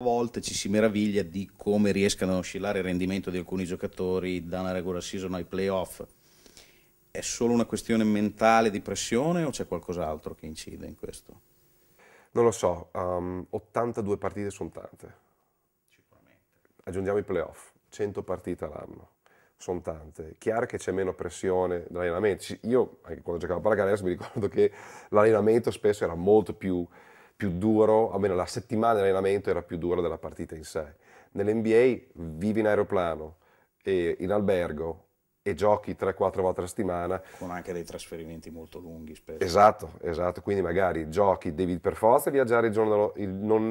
A volte ci si meraviglia di come riescano a oscillare il rendimento di alcuni giocatori da una regular season ai playoff. È solo una questione mentale di pressione o c'è qualcos'altro che incide in questo? Non lo so, 82 partite sono tante. Sicuramente. Aggiungiamo i playoff, 100 partite all'anno, sono tante. Chiaro che c'è meno pressione dell'allenamento. Io, anche quando giocavo a Pallacanestro, mi ricordo che l'allenamento spesso era molto più duro, almeno la settimana di allenamento era più dura della partita in sé. Nell'NBA vivi in aeroplano e in albergo e giochi 3-4 volte alla settimana. Con anche dei trasferimenti molto lunghi spesso. Esatto, quindi magari giochi, devi per forza viaggiare non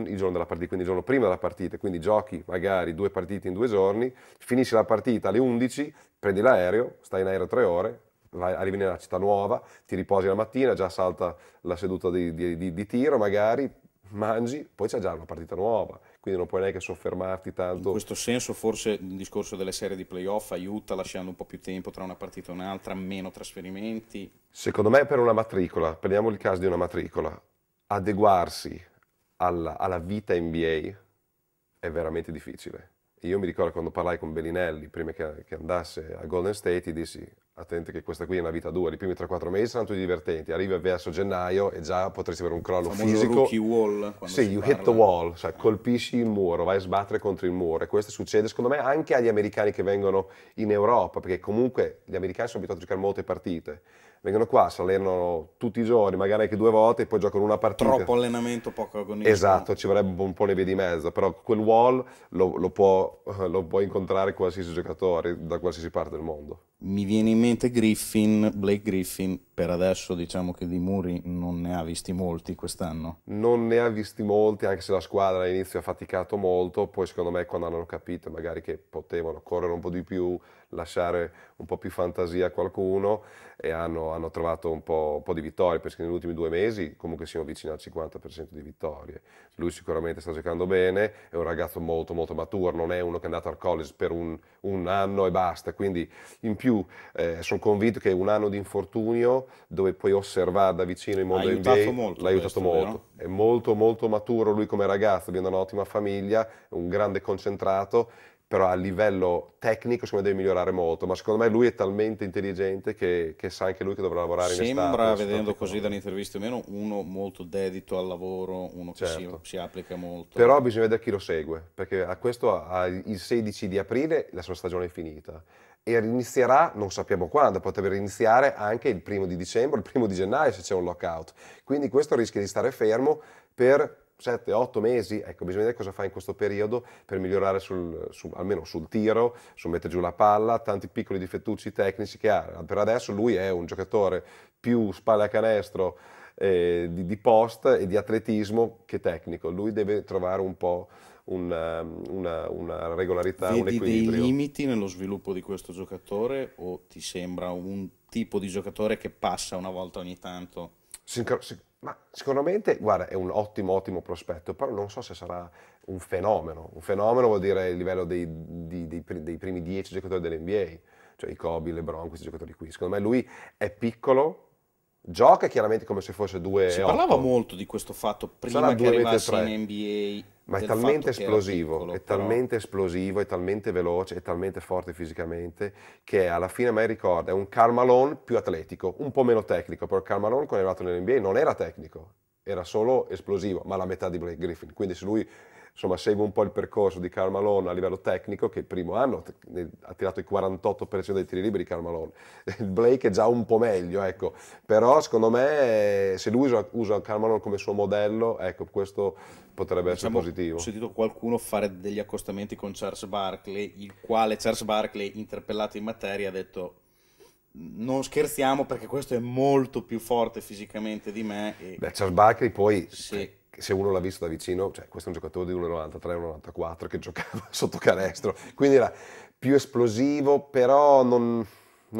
il giorno della partita, quindi il giorno prima della partita, quindi giochi magari 2 partite in 2 giorni, finisci la partita alle 11, prendi l'aereo, stai in aereo 3 ore, arrivi nella città nuova, ti riposi la mattina, già salta la seduta di tiro magari, mangi, poi c'è già una partita nuova, quindi non puoi neanche soffermarti tanto. In questo senso forse il discorso delle serie di playoff aiuta, lasciando un po' più tempo tra una partita e un'altra, meno trasferimenti. Secondo me per una matricola, prendiamo il caso di una matricola, adeguarsi alla vita NBA è veramente difficile. Io mi ricordo quando parlai con Bellinelli, prima che andasse a Golden State, e dissi: attenti che questa qui è una vita dura, i primi 3-4 mesi saranno tutti divertenti, arrivi verso gennaio e già potresti avere un crollo fisico. Rookie wall. Sì, you hit the wall, cioè colpisci il muro, vai a sbattere contro il muro, e questo succede secondo me anche agli americani che vengono in Europa, perché comunque gli americani sono abituati a giocare molte partite, vengono qua, si allenano tutti i giorni, magari anche 2 volte, e poi giocano una partita. Troppo allenamento, poco agonismo. Esatto, ci vorrebbe un po' le vie di mezzo, però quel wall lo può incontrare qualsiasi giocatore da qualsiasi parte del mondo. Mi viene in mente Blake Griffin, per adesso diciamo che di muri non ne ha visti molti quest'anno. Non ne ha visti molti, anche se la squadra all'inizio ha faticato molto, poi secondo me quando hanno capito magari che potevano correre un po' di più, lasciare un po' più fantasia a qualcuno, e hanno trovato un po' di vittorie, perché negli ultimi 2 mesi comunque siamo vicini al 50% di vittorie. Lui sicuramente sta giocando bene, è un ragazzo molto molto maturo, non è uno che è andato al college per un anno e basta, quindi in più sono convinto che un anno di infortunio, dove puoi osservare da vicino il mondo NBA, l'ha aiutato molto. È molto molto maturo lui come ragazzo, viene da un'ottima famiglia, un grande concentrato, però a livello tecnico secondo me deve migliorare molto, ma secondo me lui è talmente intelligente che sa anche lui che dovrà lavorare in estate. Sembra, vedendo così dall'intervista o meno, uno molto dedito al lavoro, uno che si applica molto. Però bisogna vedere chi lo segue, perché a questo il 16 di aprile la sua stagione è finita, e inizierà, non sappiamo quando, potrebbe iniziare anche il 1° di dicembre, il 1° di gennaio se c'è un lockout, quindi questo rischia di stare fermo per 7-8 mesi, ecco, bisogna vedere cosa fa in questo periodo per migliorare almeno sul tiro, su mettere giù la palla, tanti piccoli difettucci tecnici che ha. Per adesso lui è un giocatore più pallacanestro di post e di atletismo che tecnico, lui deve trovare un po' una regolarità, un equilibrio. Vedi dei limiti nello sviluppo di questo giocatore, o ti sembra un tipo di giocatore che passa una volta ogni tanto? Ma sicuramente, guarda, è un ottimo prospetto, però non so se sarà un fenomeno. Un fenomeno vuol dire il livello dei primi 10 giocatori dell'NBA, cioè i Kobe, Lebron, questi giocatori qui. Secondo me lui è piccolo, gioca chiaramente come se fosse 2,8. Si parlava molto di questo fatto prima che arrivasse in NBA. Ma è talmente esplosivo, piccolo, è talmente veloce, è talmente forte fisicamente, che alla fine a me ricorda, è un Karl Malone più atletico, un po' meno tecnico, però Karl Malone quando è arrivato nell'NBA non era tecnico, era solo esplosivo, ma la metà di Blake Griffin, quindi se lui insomma segue un po' il percorso di Karl Malone a livello tecnico, che il primo anno ha tirato il 48% dei tiri liberi Karl Malone, il Blake è già un po' meglio, ecco, però secondo me se lui usa Karl Malone come suo modello, ecco, questo potrebbe essere positivo. Ho sentito qualcuno fare degli accostamenti con Charles Barkley, il quale Charles Barkley, interpellato in materia, ha detto: non scherziamo, perché questo è molto più forte fisicamente di me. Beh, Charles Barkley poi, se uno l'ha visto da vicino, cioè questo è un giocatore di 1,93-1,94 che giocava sotto canestro, quindi era più esplosivo, però non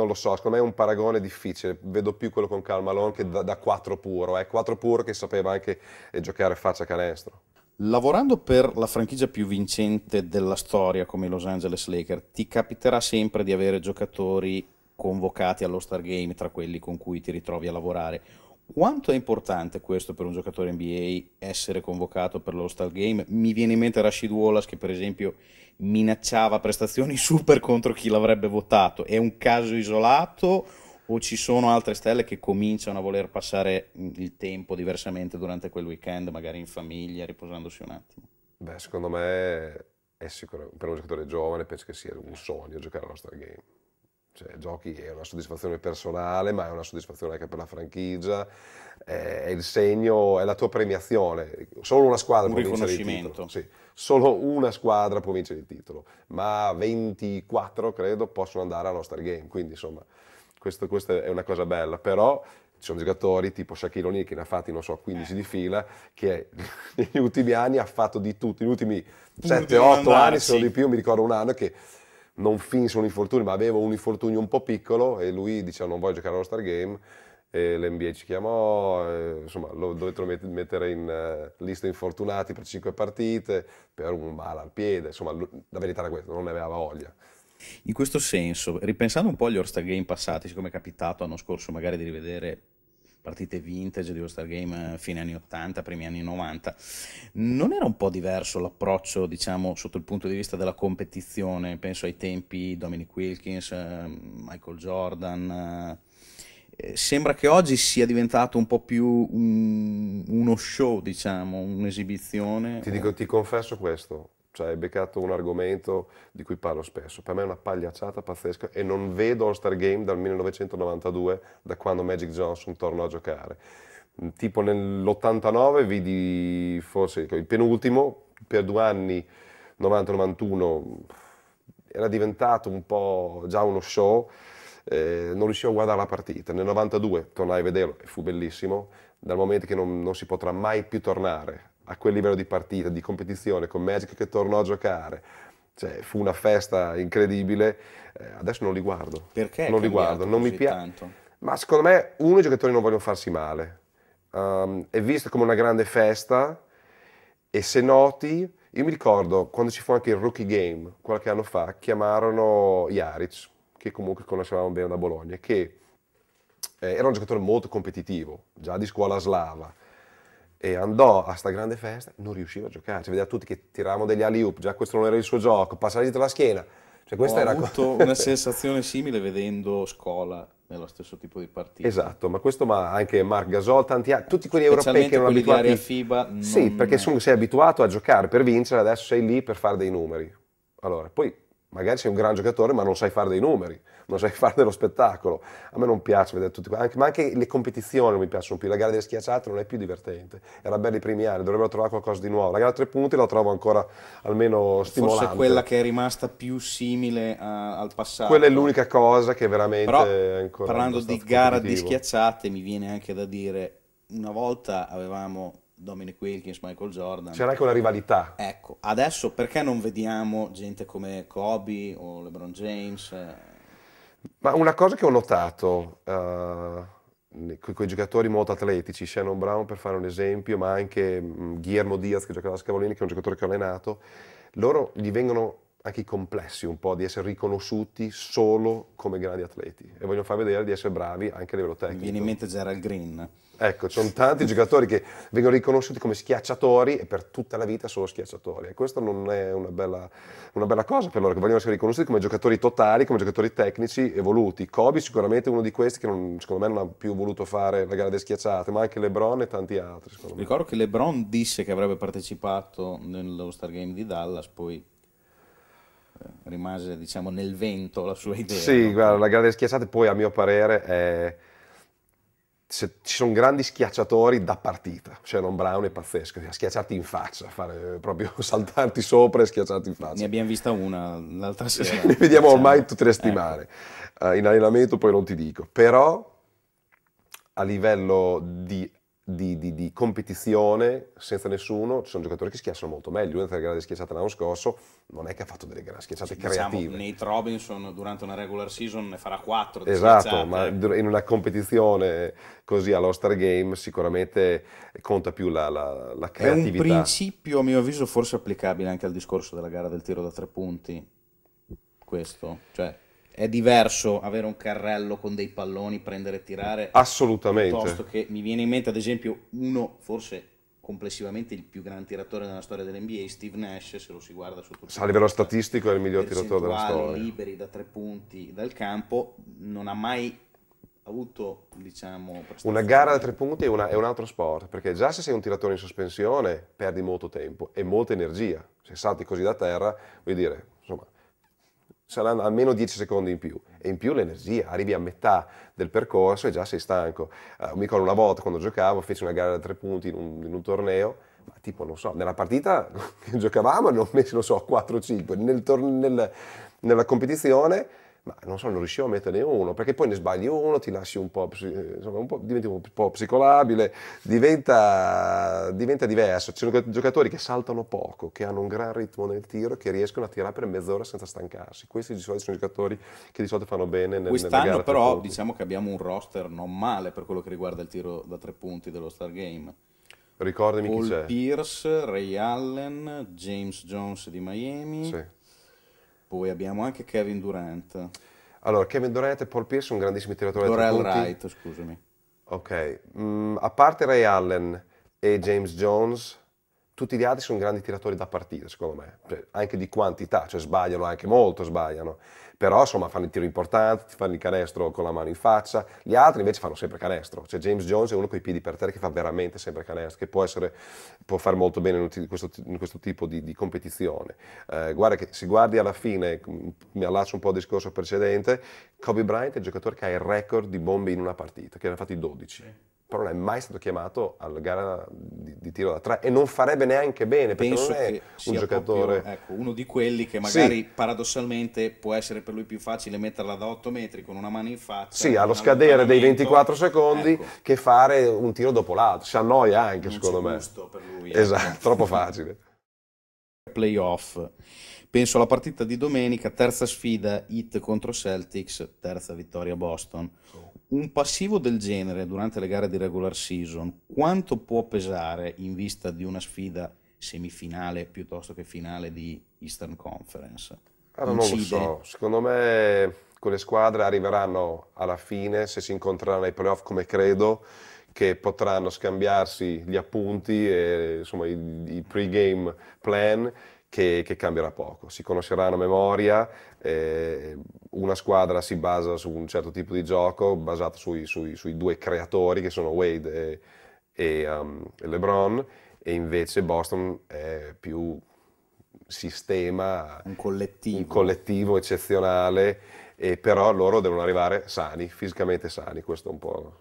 lo so, secondo me è un paragone difficile, vedo più quello con Karl Malone che da 4 puro, 4 puro che sapeva anche giocare faccia canestro. Lavorando per la franchigia più vincente della storia come i Los Angeles Lakers, ti capiterà sempre di avere giocatori convocati allo Star Game tra quelli con cui ti ritrovi a lavorare. Quanto è importante questo per un giocatore NBA essere convocato per l'All-Star Game? Mi viene in mente Rashid Wallace che per esempio minacciava prestazioni super contro chi l'avrebbe votato. È un caso isolato o ci sono altre stelle che cominciano a voler passare il tempo diversamente durante quel weekend, magari in famiglia, riposandosi un attimo? Beh, secondo me è sicuro, per un giocatore giovane penso che sia un sogno giocare all'All-Star Game. Cioè, giochi è una soddisfazione personale, ma è una soddisfazione anche per la franchigia, è il segno, è la tua premiazione. Solo una squadra può vincere il titolo. Sì, solo una squadra può vincere il titolo, ma 24 credo possono andare all'All-Star Game, quindi insomma questa è una cosa bella, però ci sono giocatori tipo Shaquille O'Neal che ne ha fatti, non so, 15 di fila, che negli ultimi anni ha fatto di tutto, negli ultimi 7-8 anni, se non di più, mi ricordo un anno che non finse un infortunio, ma avevo un infortunio un po' piccolo e lui diceva non voglio giocare allo Star Game, e l'NBA ci chiamò, insomma lo dovettero mettere in lista infortunati per 5 partite, per un male al piede, insomma la verità era questa, non ne aveva voglia. In questo senso, ripensando un po' agli All-Star Game passati, siccome è capitato l'anno scorso magari di rivedere partite vintage di All-Star Game fine anni 80, primi anni 90, non era un po' diverso l'approccio, diciamo, sotto il punto di vista della competizione? Penso ai tempi Dominic Wilkins, Michael Jordan. Sembra che oggi sia diventato un po' più uno show, diciamo, un'esibizione. Ti confesso questo. Cioè, hai beccato un argomento di cui parlo spesso. Per me è una pagliacciata pazzesca e non vedo All-Star Game dal 1992, da quando Magic Johnson tornò a giocare. Tipo nell'89 vidi forse il penultimo, per 2 anni, 90-91, era diventato un po' già uno show, non riuscivo a guardare la partita. Nel 92 tornai a vederlo e fu bellissimo, dal momento che non si potrà mai più tornare a quel livello di partita, di competizione, con Magic che tornò a giocare, cioè fu una festa incredibile. Adesso non li guardo. Perché? Non li guardo, non mi piace. Ma secondo me i giocatori non vogliono farsi male. È vista come una grande festa e se noti, io mi ricordo quando ci fu anche il Rookie Game qualche anno fa, chiamarono Jaric, che comunque conoscevamo bene da Bologna, che era un giocatore molto competitivo, già di scuola slava. E andò a sta grande festa, non riusciva a giocare, cioè, vedeva tutti che tiravano degli alley-oop, già questo non era il suo gioco, passava dietro la schiena. Cioè, questa era... Ho avuto una sensazione simile vedendo Scola nello stesso tipo di partita. Esatto, ma questo ma anche Marc Gasol, tanti altri, tutti quelli europei che erano abituati... FIBA non... Sì, perché sei abituato a giocare per vincere, adesso sei lì per fare dei numeri. Allora, poi magari sei un gran giocatore ma non sai fare dei numeri, non sai fare dello spettacolo. A me non piace vedere tutti, ma anche le competizioni non mi piacciono più, la gara delle schiacciate non è più divertente, era bella i primi anni, dovrebbero trovare qualcosa di nuovo. La gara a 3 punti la trovo ancora almeno stimolante. Forse quella che è rimasta più simile al passato. Quella è l'unica cosa che veramente però, è ancora... Parlando di gara di schiacciate mi viene anche da dire, una volta avevamo... Dominic Wilkins, Michael Jordan. C'era anche una rivalità. Ecco, adesso perché non vediamo gente come Kobe o LeBron James? Ma una cosa che ho notato con i giocatori molto atletici, Shannon Brown per fare un esempio, ma anche Guillermo Diaz che giocava a Scavolini, che è un giocatore che ho allenato, loro gli vengono anche i complessi un po' di essere riconosciuti solo come grandi atleti e vogliono far vedere di essere bravi anche a livello tecnico. Mi viene in mente Gerald Green. Ecco, ci sono tanti giocatori che vengono riconosciuti come schiacciatori e per tutta la vita solo schiacciatori. E questa non è una bella cosa per loro, che vogliono essere riconosciuti come giocatori totali, come giocatori tecnici evoluti. Kobe sicuramente è uno di questi che non, secondo me non ha più voluto fare la gara delle schiacciate, ma anche LeBron e tanti altri. Ricordo che LeBron disse che avrebbe partecipato nell'All-Star Game di Dallas, poi rimase diciamo nel vento la sua idea. Sì, no? Guarda, la gara delle schiacciate poi a mio parere è... Se ci sono grandi schiacciatori da partita, Shannon Brown è pazzesco, schiacciarti in faccia, fare proprio saltarti sopra e schiacciarti in faccia. Ne abbiamo vista una l'altra sera. Ne vediamo ormai tutte le settimane, ecco. In allenamento poi non ti dico, però a livello di competizione senza nessuno ci sono giocatori che schiacciano molto meglio. Lui nella gara di schiacciate l'anno scorso non è che ha fatto delle grandi schiacciate creative, diciamo, Nate Robinson durante una regular season ne farà 4 di esatto schiacciate. Ma in una competizione così all'All-Star Game sicuramente conta più la creatività. È un principio a mio avviso forse applicabile anche al discorso della gara del tiro da 3 punti questo, cioè È diverso avere un carrello con dei palloni, prendere e tirare. Assolutamente. Piuttosto che, mi viene in mente ad esempio uno, forse complessivamente il più gran tiratore della storia dell'NBA, Steve Nash, se lo si guarda su tutto. A livello statistico è il miglior tiratore della storia. Liberi da tre punti dal campo, non ha mai avuto, diciamo, una gara da tre punti è un altro sport, perché già se sei un tiratore in sospensione perdi molto tempo e molta energia. Se salti così da terra, vuol dire, insomma, saranno almeno 10 secondi in più, e in più l'energia, arrivi a metà del percorso e già sei stanco. Mi ricordo una volta quando giocavo, feci una gara da tre punti in un torneo, ma tipo non so, nella partita che giocavamo ne ho messi, non so, 4-5, nella competizione, ma non so, non riuscivo a metterne uno, perché poi ne sbagli uno, ti lasci un po', insomma, diventi un po' psicolabile, diventa diverso. Ci sono giocatori che saltano poco, che hanno un gran ritmo nel tiro, che riescono a tirare per mezz'ora senza stancarsi. Questi di solito sono giocatori che di solito fanno bene nelle gare. Quest'anno però diciamo che abbiamo un roster non male per quello che riguarda il tiro da tre punti dello Star Game. Ricordami chi c'è. Paul Pierce, Ray Allen, James Jones di Miami. Sì. Poi abbiamo anche Kevin Durant. Allora, Kevin Durant e Paul Pierce sono grandissimi tiratori da tre punti. Dorell Wright, scusami. Ok, a parte Ray Allen e James Jones, tutti gli altri sono grandi tiratori da partita, secondo me. Cioè, anche di quantità, cioè sbagliano anche molto, sbagliano. Però, insomma, fanno il tiro importante, ti fanno il canestro con la mano in faccia. Gli altri invece fanno sempre canestro. Cioè, James Jones è uno coi piedi per terra che fa veramente sempre canestro, che può fare molto bene in questo tipo di competizione. Guarda che, se guardi alla fine, mi allaccio un po' al discorso precedente, Kobe Bryant è il giocatore che ha il record di bombe in una partita, che ne ha fatti 12. Sì. Però non è mai stato chiamato alla gara di tiro da tre e non farebbe neanche bene, perché penso non è che un giocatore proprio, ecco, uno di quelli che magari sì, paradossalmente può essere per lui più facile metterla da 8 metri con una mano in faccia, sì, allo scadere dei 24 secondi, ecco, che fare un tiro dopo l'altro. Si annoia anche, non secondo me, gusto per lui, esatto, troppo facile. Playoff, penso alla partita di domenica, terza sfida Heat contro Celtics, terza vittoria Boston. Un passivo del genere durante le gare di regular season quanto può pesare in vista di una sfida semifinale piuttosto che finale di Eastern Conference? Allora, non lo so, secondo me quelle squadre arriveranno alla fine, se si incontreranno ai playoff come credo, che potranno scambiarsi gli appunti e insomma i pre-game plan, che cambierà poco, si conosceranno a memoria, una squadra si basa su un certo tipo di gioco basato sui due creatori che sono Wade e LeBron, e invece Boston è più sistema, un collettivo eccezionale, e però loro devono arrivare sani, fisicamente sani, questo è un po'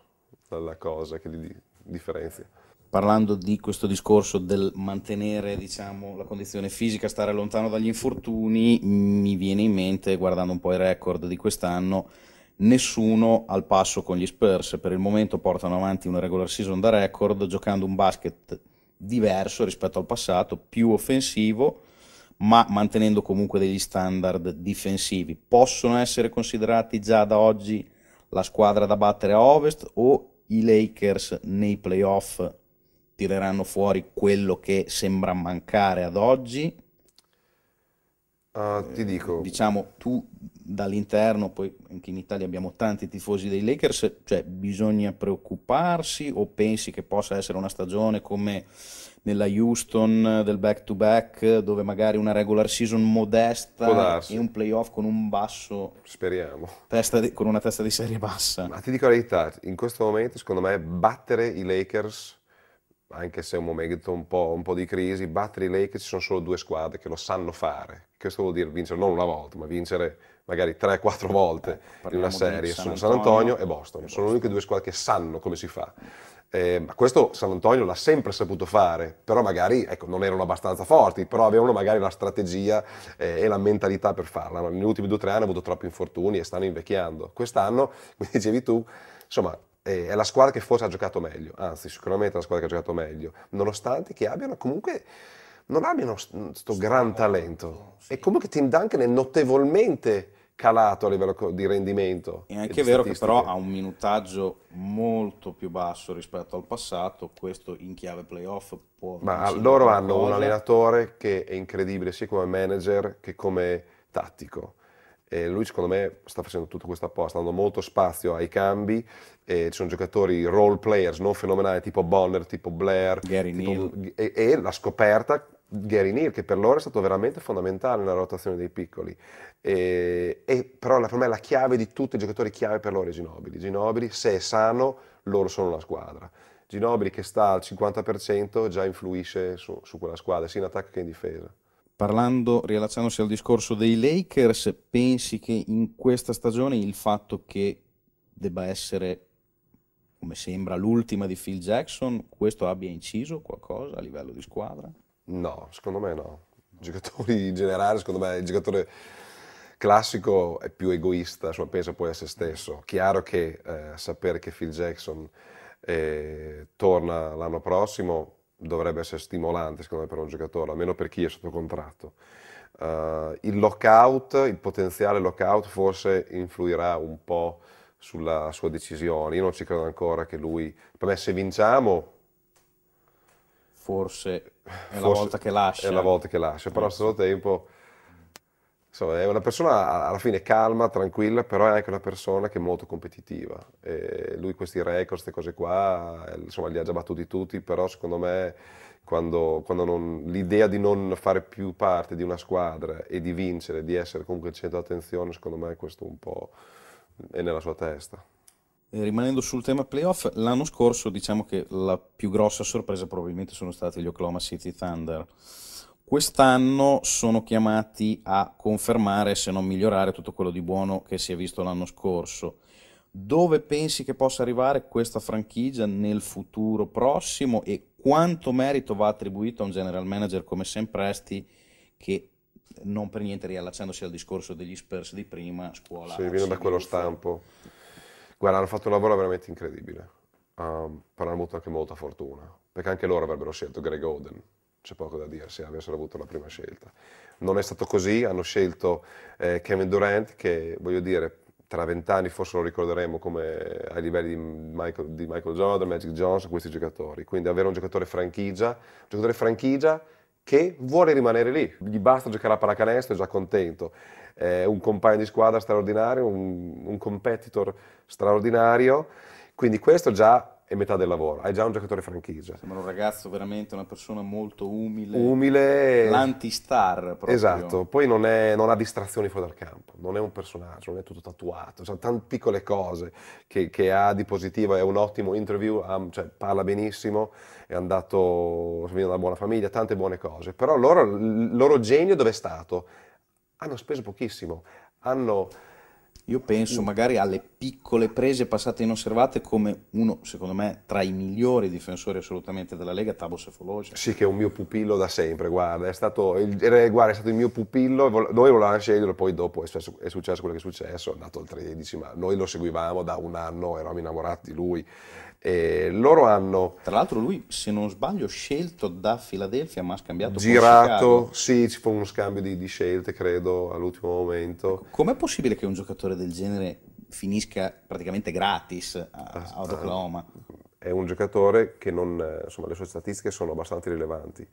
la cosa che li differenzia. Parlando di questo discorso del mantenere, diciamo, la condizione fisica, stare lontano dagli infortuni, mi viene in mente, guardando un po' i record di quest'anno, nessuno al passo con gli Spurs. Per il momento portano avanti una regular season da record, giocando un basket diverso rispetto al passato, più offensivo, ma mantenendo comunque degli standard difensivi. Possono essere considerati già da oggi la squadra da battere a Ovest, o i Lakers nei playoff tireranno fuori quello che sembra mancare ad oggi? Ti dico, diciamo, tu dall'interno, poi anche in Italia abbiamo tanti tifosi dei Lakers, cioè bisogna preoccuparsi, o pensi che possa essere una stagione come nella Houston del back-to-back, dove magari una regular season modesta e un playoff con un basso, speriamo, con una testa di serie bassa? Ma ti dico la verità, in questo momento secondo me battere i Lakers, anche se è un momento un po' di crisi, battere i Lakers, ci sono solo due squadre che lo sanno fare. Questo vuol dire vincere non una volta, ma vincere magari 3-4 volte in una serie. Sono San Antonio e Boston, sono le uniche due squadre che sanno come si fa. Ma questo San Antonio l'ha sempre saputo fare, però magari, ecco, non erano abbastanza forti, però avevano magari la strategia e la mentalità per farla. Negli ultimi 2-3 anni hanno avuto troppi infortuni e stanno invecchiando. Quest'anno, come dicevi tu, insomma, è la squadra che forse ha giocato meglio, anzi sicuramente è la squadra che ha giocato meglio, nonostante che abbiano comunque, non abbiano questo gran talento, sì, e comunque Tim Duncan è notevolmente calato a livello di rendimento. È anche vero che però ha un minutaggio molto più basso rispetto al passato, questo in chiave playoff può... Ma loro hanno un allenatore che è incredibile sia come manager che come tattico. E lui secondo me sta facendo tutto questo apposta, dando molto spazio ai cambi, ci sono giocatori role players non fenomenali tipo Bonner, tipo Blair, Gary Neal. E la scoperta Gary Neal, che per loro è stato veramente fondamentale nella rotazione dei piccoli, però per me la chiave di tutti i giocatori chiave per loro è Ginobili. Se è sano loro sono una squadra. Ginobili che sta al 50% già influisce su quella squadra, sia in attacco che in difesa. Parlando, riallacciandosi al discorso dei Lakers, pensi che in questa stagione il fatto che debba essere, come sembra, l'ultima di Phil Jackson, questo abbia inciso qualcosa a livello di squadra? No, secondo me no. I giocatori in generale, secondo me, il giocatore classico è più egoista, insomma, pensa poi a se stesso. Chiaro che sapere che Phil Jackson torna l'anno prossimo dovrebbe essere stimolante, secondo me, per un giocatore, almeno per chi è sotto contratto. Il lockout, il potenziale lockout forse influirà un po' sulla sua decisione. Io non ci credo ancora che lui, per me se vinciamo forse è la volta che lascia, però allo stesso tempo insomma, è una persona alla fine calma, tranquilla, però è anche una persona che è molto competitiva. E lui questi record, queste cose qua, insomma, li ha già battuti tutti, però secondo me quando l'idea di non fare più parte di una squadra e di vincere, di essere comunque il centro d'attenzione, secondo me questo un po' è nella sua testa. E rimanendo sul tema playoff, l'anno scorso diciamo che la più grossa sorpresa probabilmente sono stati gli Oklahoma City Thunder. Quest'anno sono chiamati a confermare, se non migliorare, tutto quello di buono che si è visto l'anno scorso. Dove pensi che possa arrivare questa franchigia nel futuro prossimo e quanto merito va attribuito a un general manager come Sam Presti che, non per niente riallacciandosi al discorso degli Spurs di prima, scuola... Se viene da quello stampo. Guarda, hanno fatto un lavoro veramente incredibile, però hanno avuto anche molta fortuna, perché anche loro avrebbero scelto Greg Oden. C'è poco da dire, se avessero avuto la prima scelta. Non è stato così, hanno scelto Kevin Durant, che voglio dire, tra 20 anni forse lo ricorderemo come ai livelli di Michael Jordan, Magic Johnson, questi giocatori. Quindi avere un giocatore franchigia che vuole rimanere lì. Gli basta giocare a pallacanestro, è già contento. Un compagno di squadra straordinario, un competitor straordinario. Quindi questo già... è metà del lavoro, hai già un giocatore franchigia. Sembra un ragazzo veramente, una persona molto umile, l'antistar proprio. Esatto, poi non ha distrazioni fuori dal campo, non è un personaggio, non è tutto tatuato, sono tante piccole cose che ha di positivo, è un ottimo interview, cioè, parla benissimo, è andato, viene da una buona famiglia, tante buone cose, però il loro genio dov'è stato? Hanno speso pochissimo, Io penso magari alle piccole prese passate inosservate come uno, secondo me, tra i migliori difensori assolutamente della Lega, Thabo Sefolosha. Sì, che è un mio pupillo da sempre, guarda, è stato il mio pupillo, noi volevamo sceglierlo, poi dopo è successo quello che è successo, è andato al 13, ma noi lo seguivamo da un anno, eravamo innamorati di lui. E loro hanno... Tra l'altro lui, se non sbaglio, scelto da Philadelphia, ma ha scambiato... Girato, sì, ci fu uno scambio di scelte, credo, all'ultimo momento. Ecco, com'è possibile che un giocatore del genere finisca praticamente gratis a Oklahoma? È un giocatore che non... insomma, le sue statistiche sono abbastanza rilevanti.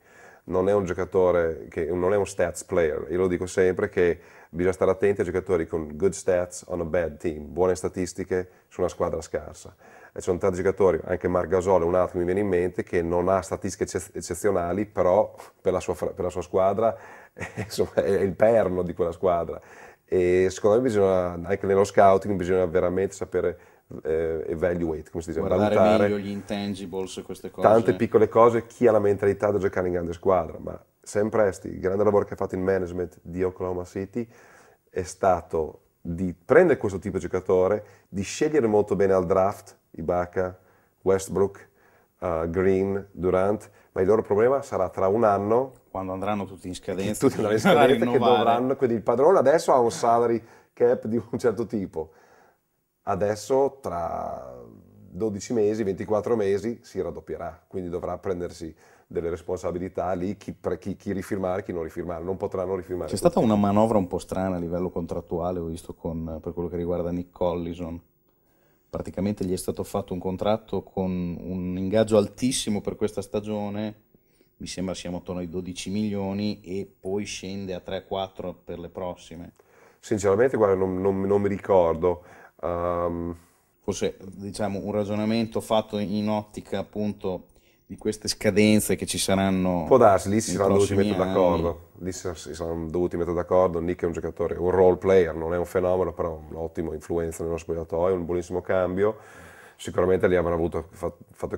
Non è un giocatore, non è un stats player. Io lo dico sempre che bisogna stare attenti ai giocatori con good stats on a bad team, buone statistiche su una squadra scarsa. Ci sono tanti giocatori, anche Marc Gasol è un altro che mi viene in mente, che non ha statistiche eccezionali, però per la sua squadra insomma, è il perno di quella squadra. E secondo me bisogna, anche nello scouting, bisogna veramente sapere evaluate, come si dice, valutare meglio gli intangibles, queste cose. Tante piccole cose, chi ha la mentalità da giocare in grande squadra, ma Sam Presti, il grande lavoro che ha fatto il management di Oklahoma City è stato di prendere questo tipo di giocatore, di scegliere molto bene al draft, Ibaka, Westbrook, Green, Durant, ma il loro problema sarà tra un anno, quando andranno tutti in scadenza, che dovranno, quindi il padrone adesso ha un salary cap di un certo tipo, adesso tra 12 mesi, 24 mesi si raddoppierà, quindi dovrà prendersi delle responsabilità lì, chi rifirmare, chi non rifirmare, non potranno rifirmare. C'è stata una manovra un po' strana a livello contrattuale, ho visto per quello che riguarda Nick Collison. Praticamente gli è stato fatto un contratto con un ingaggio altissimo per questa stagione, mi sembra siamo attorno ai 12 milioni e poi scende a 3-4 per le prossime. Sinceramente, guarda, non mi ricordo. Forse, diciamo, un ragionamento fatto in ottica, appunto, di queste scadenze che ci saranno. Può darsi, lì si saranno dovuti mettere d'accordo. Lì si saranno dovuti mettere d'accordo. Nick è un giocatore, un role player, non è un fenomeno, però ha un'ottima influenza nello spogliatoio, un buonissimo cambio. Sicuramente gli avranno avuto fatto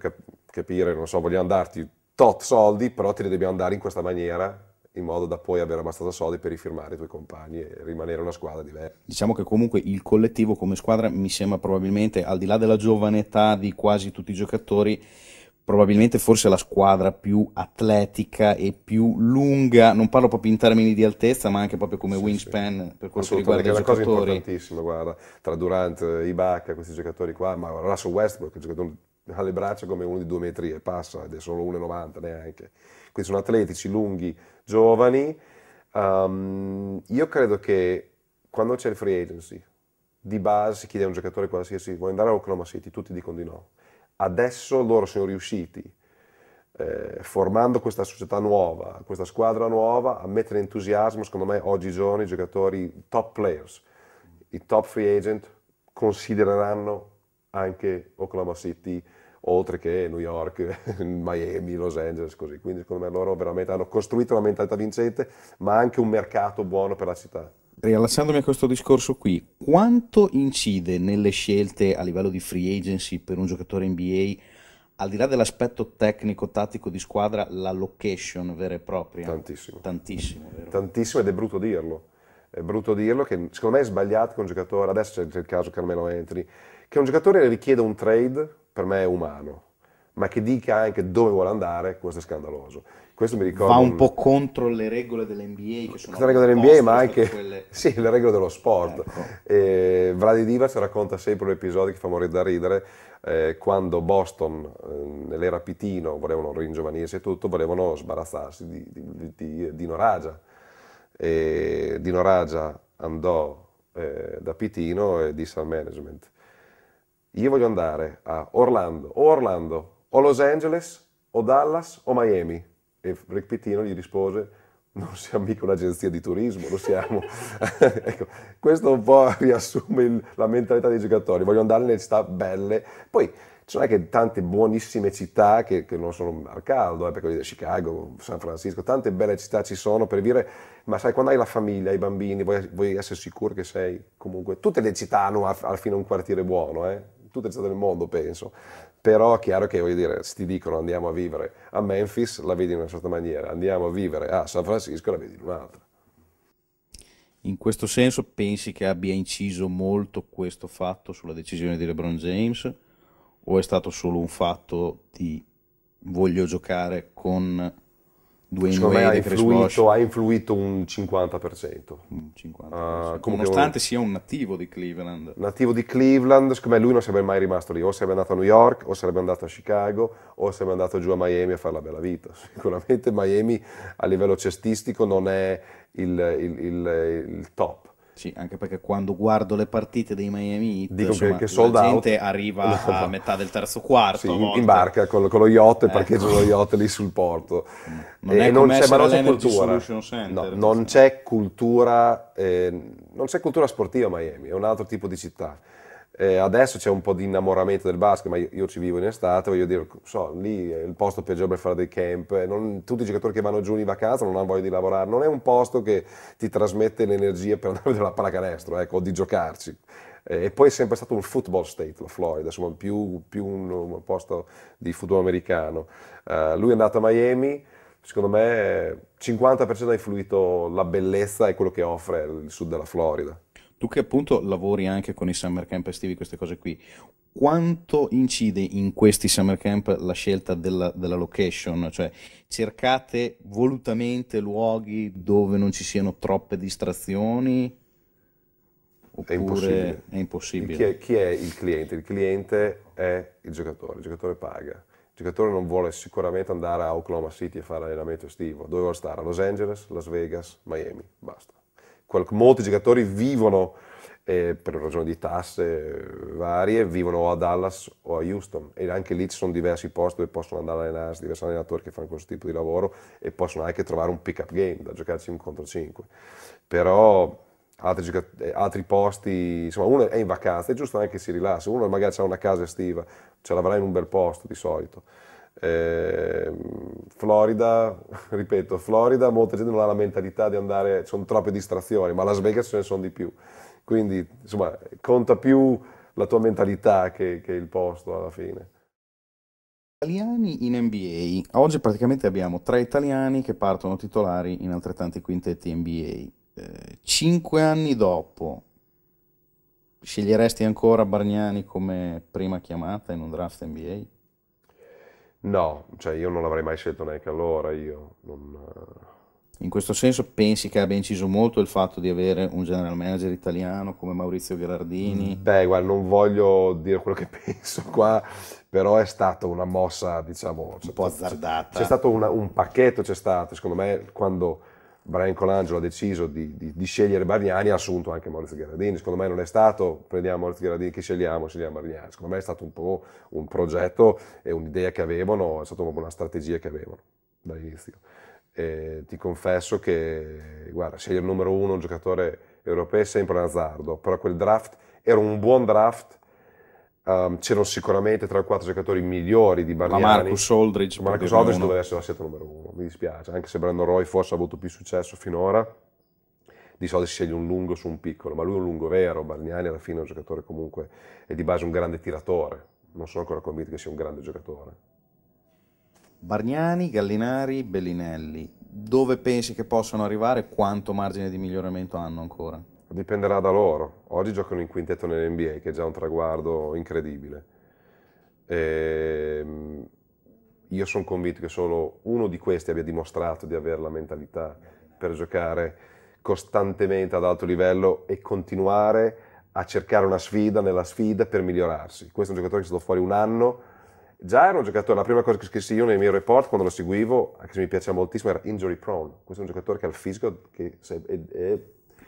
capire, non so, vogliamo darti tot soldi, però te li dobbiamo dare in questa maniera, in modo da poi avere abbastanza soldi per rifirmare i tuoi compagni e rimanere una squadra diversa. Diciamo che comunque il collettivo come squadra mi sembra probabilmente, al di là della giovane età di quasi tutti i giocatori, probabilmente forse la squadra più atletica e più lunga, non parlo proprio in termini di altezza, ma anche proprio come wingspan, sì, per quel che riguarda i giocatori. È una cosa importantissima, guarda, tra Durant, Ibaka, questi giocatori qua, ma Russell Westbrook, il giocatore ha le braccia come uno di 2 metri e passa, ed è solo 1,90 neanche. Quindi sono atletici, lunghi, giovani. Io credo che quando c'è il free agency, di base si chiede a un giocatore qualsiasi, vuoi andare a Oklahoma City? Tutti dicono di no. Adesso loro sono riusciti, formando questa società nuova, questa squadra nuova, a mettere entusiasmo, secondo me, oggigiorno i giocatori top players, i top free agent, considereranno anche Oklahoma City, oltre che New York, Miami, Los Angeles, così. Quindi secondo me loro veramente hanno costruito una mentalità vincente, ma anche un mercato buono per la città. Riallacciandomi a questo discorso qui, quanto incide nelle scelte a livello di free agency per un giocatore NBA, al di là dell'aspetto tecnico-tattico di squadra, la location vera e propria? Tantissimo. Tantissimo, vero? Tantissimo, ed è brutto dirlo. È brutto dirlo, che secondo me è sbagliato che un giocatore, adesso c'è il caso Carmelo Anthony, che un giocatore richieda un trade, per me è umano, ma che dica anche dove vuole andare, questo è scandaloso. Questo mi ricorda, va un po' contro le regole dell'NBA, che sono le regole dell'NBA, ma anche quelle... sì, le regole dello sport. Ecco. Vladi Divac racconta sempre un episodio che fa morire da ridere, quando Boston, nell'era Pitino, volevano ringiovanirsi e tutto, volevano sbarazzarsi di Dino Ragia. E Dino Ragia andò da Pitino e disse al management: io voglio andare a Orlando, o Los Angeles, o Dallas, o Miami. E Rick Pitino gli rispose: non siamo mica un'agenzia di turismo, lo siamo. Ecco, questo un po' riassume la mentalità dei giocatori, vogliono andare nelle città belle. Poi ci sono anche tante buonissime città che non sono al caldo, perché Chicago, San Francisco, tante belle città ci sono, per dire, ma sai, quando hai la famiglia, i bambini, vuoi essere sicuro che sei comunque... Tutte le città hanno alla fine un quartiere buono, tutte le città del mondo, penso. Però è chiaro che, voglio dire, se ti dicono andiamo a vivere a Memphis, la vedi in una certa maniera, andiamo a vivere a San Francisco, la vedi in un'altra. In questo senso pensi che abbia inciso molto questo fatto sulla decisione di LeBron James, o è stato solo un fatto di voglio giocare con due Wade e Chris Bosh? Ha influito un 50%. Nonostante sia un nativo di Cleveland. Nativo di Cleveland, secondo me lui non sarebbe mai rimasto lì, o sarebbe andato a New York, o sarebbe andato a Chicago, o sarebbe andato giù a Miami a fare la bella vita. Sicuramente Miami a livello cestistico non è il top. Sì, anche perché quando guardo le partite dei Miami Heat, dico, insomma, che sold la gente out, arriva a metà del terzo quarto, sì, in barca con lo yacht, e parcheggio lo yacht lì sul porto. Non c'è cultura, no, non c'è cultura, non c'è cultura sportiva a Miami, è un altro tipo di città. Adesso c'è un po' di innamoramento del basket, ma io ci vivo in estate, voglio dire, lì è il posto peggiore per fare dei camp, tutti i giocatori che vanno giù in vacanza non hanno voglia di lavorare, non è un posto che ti trasmette l'energia per andare a vedere la pallacanestro, ecco, o di giocarci. E poi è sempre stato un football state, la Florida, insomma, più un posto di football americano. Lui è andato a Miami, secondo me 50% ha influito la bellezza e quello che offre il sud della Florida. Tu che appunto lavori anche con i summer camp estivi, queste cose qui, quanto incide in questi summer camp la scelta della location? Cioè, cercate volutamente luoghi dove non ci siano troppe distrazioni? Oppure è impossibile. È impossibile. Chi è il cliente? Il cliente è il giocatore paga. Il giocatore non vuole sicuramente andare a Oklahoma City a fare allenamento estivo, dove vuole stare? A Los Angeles, Las Vegas, Miami, basta. Molti giocatori vivono, per ragioni di tasse varie, vivono o a Dallas o a Houston, e anche lì ci sono diversi posti dove possono andare a allenarsi, diversi allenatori che fanno questo tipo di lavoro, e possono anche trovare un pick-up game da giocarci 1 contro 5. Però altri posti, insomma uno è in vacanza, è giusto anche che si rilassi, uno magari ha una casa estiva, ce l'avrà in un bel posto di solito. Florida, ripeto, Florida, molta gente non ha la mentalità di andare, ci sono troppe distrazioni, ma a Las Vegas ce ne sono di più, quindi insomma conta più la tua mentalità che il posto alla fine. Italiani in NBA, oggi praticamente abbiamo 3 italiani che partono titolari in altrettanti quintetti NBA, 5 anni dopo sceglieresti ancora Bargnani come prima chiamata in un draft NBA? No, cioè io non l'avrei mai scelto neanche allora, io non... In questo senso pensi che abbia inciso molto il fatto di avere un general manager italiano come Maurizio Gherardini? Beh, guarda, non voglio dire quello che penso qua, però è stata una mossa, diciamo... Un po' azzardata. C'è stato un pacchetto, c'è stato, secondo me, quando Brian Colangelo ha deciso di scegliere Bargnani, ha assunto anche Maurizio Gherardini, secondo me non è stato, prendiamo Maurizio Gherardini, chi scegliamo? Scegliamo Bargnani, secondo me è stato un po' un progetto e un'idea che avevano, è stata una strategia che avevano dall'inizio. E ti confesso che, guarda, scegliere il numero 1, un giocatore europeo, è sempre un azzardo, però quel draft era un buon draft, c'erano sicuramente tra i 4 giocatori migliori di Bargnani. Ma Marcus Aldridge doveva essere la scelta numero 1, mi dispiace, anche se Brandon Roy forse ha avuto più successo finora, di solito si sceglie un lungo su un piccolo, ma lui è un lungo vero, Bargnani alla fine è un giocatore comunque, è di base un grande tiratore, non sono ancora convinto che sia un grande giocatore. Bargnani, Gallinari, Bellinelli, dove pensi che possano arrivare? Quanto margine di miglioramento hanno ancora? Dipenderà da loro. Oggi giocano in quintetto nell'NBA, che è già un traguardo incredibile. Io sono convinto che solo uno di questi abbia dimostrato di avere la mentalità per giocare costantemente ad alto livello e continuare a cercare una sfida nella sfida per migliorarsi. Questo è un giocatore che è stato fuori un anno. Già era un giocatore, la prima cosa che scrivo io nei miei report quando lo seguivo, anche se mi piaceva moltissimo, era injury prone. Questo è un giocatore che ha il fisico che è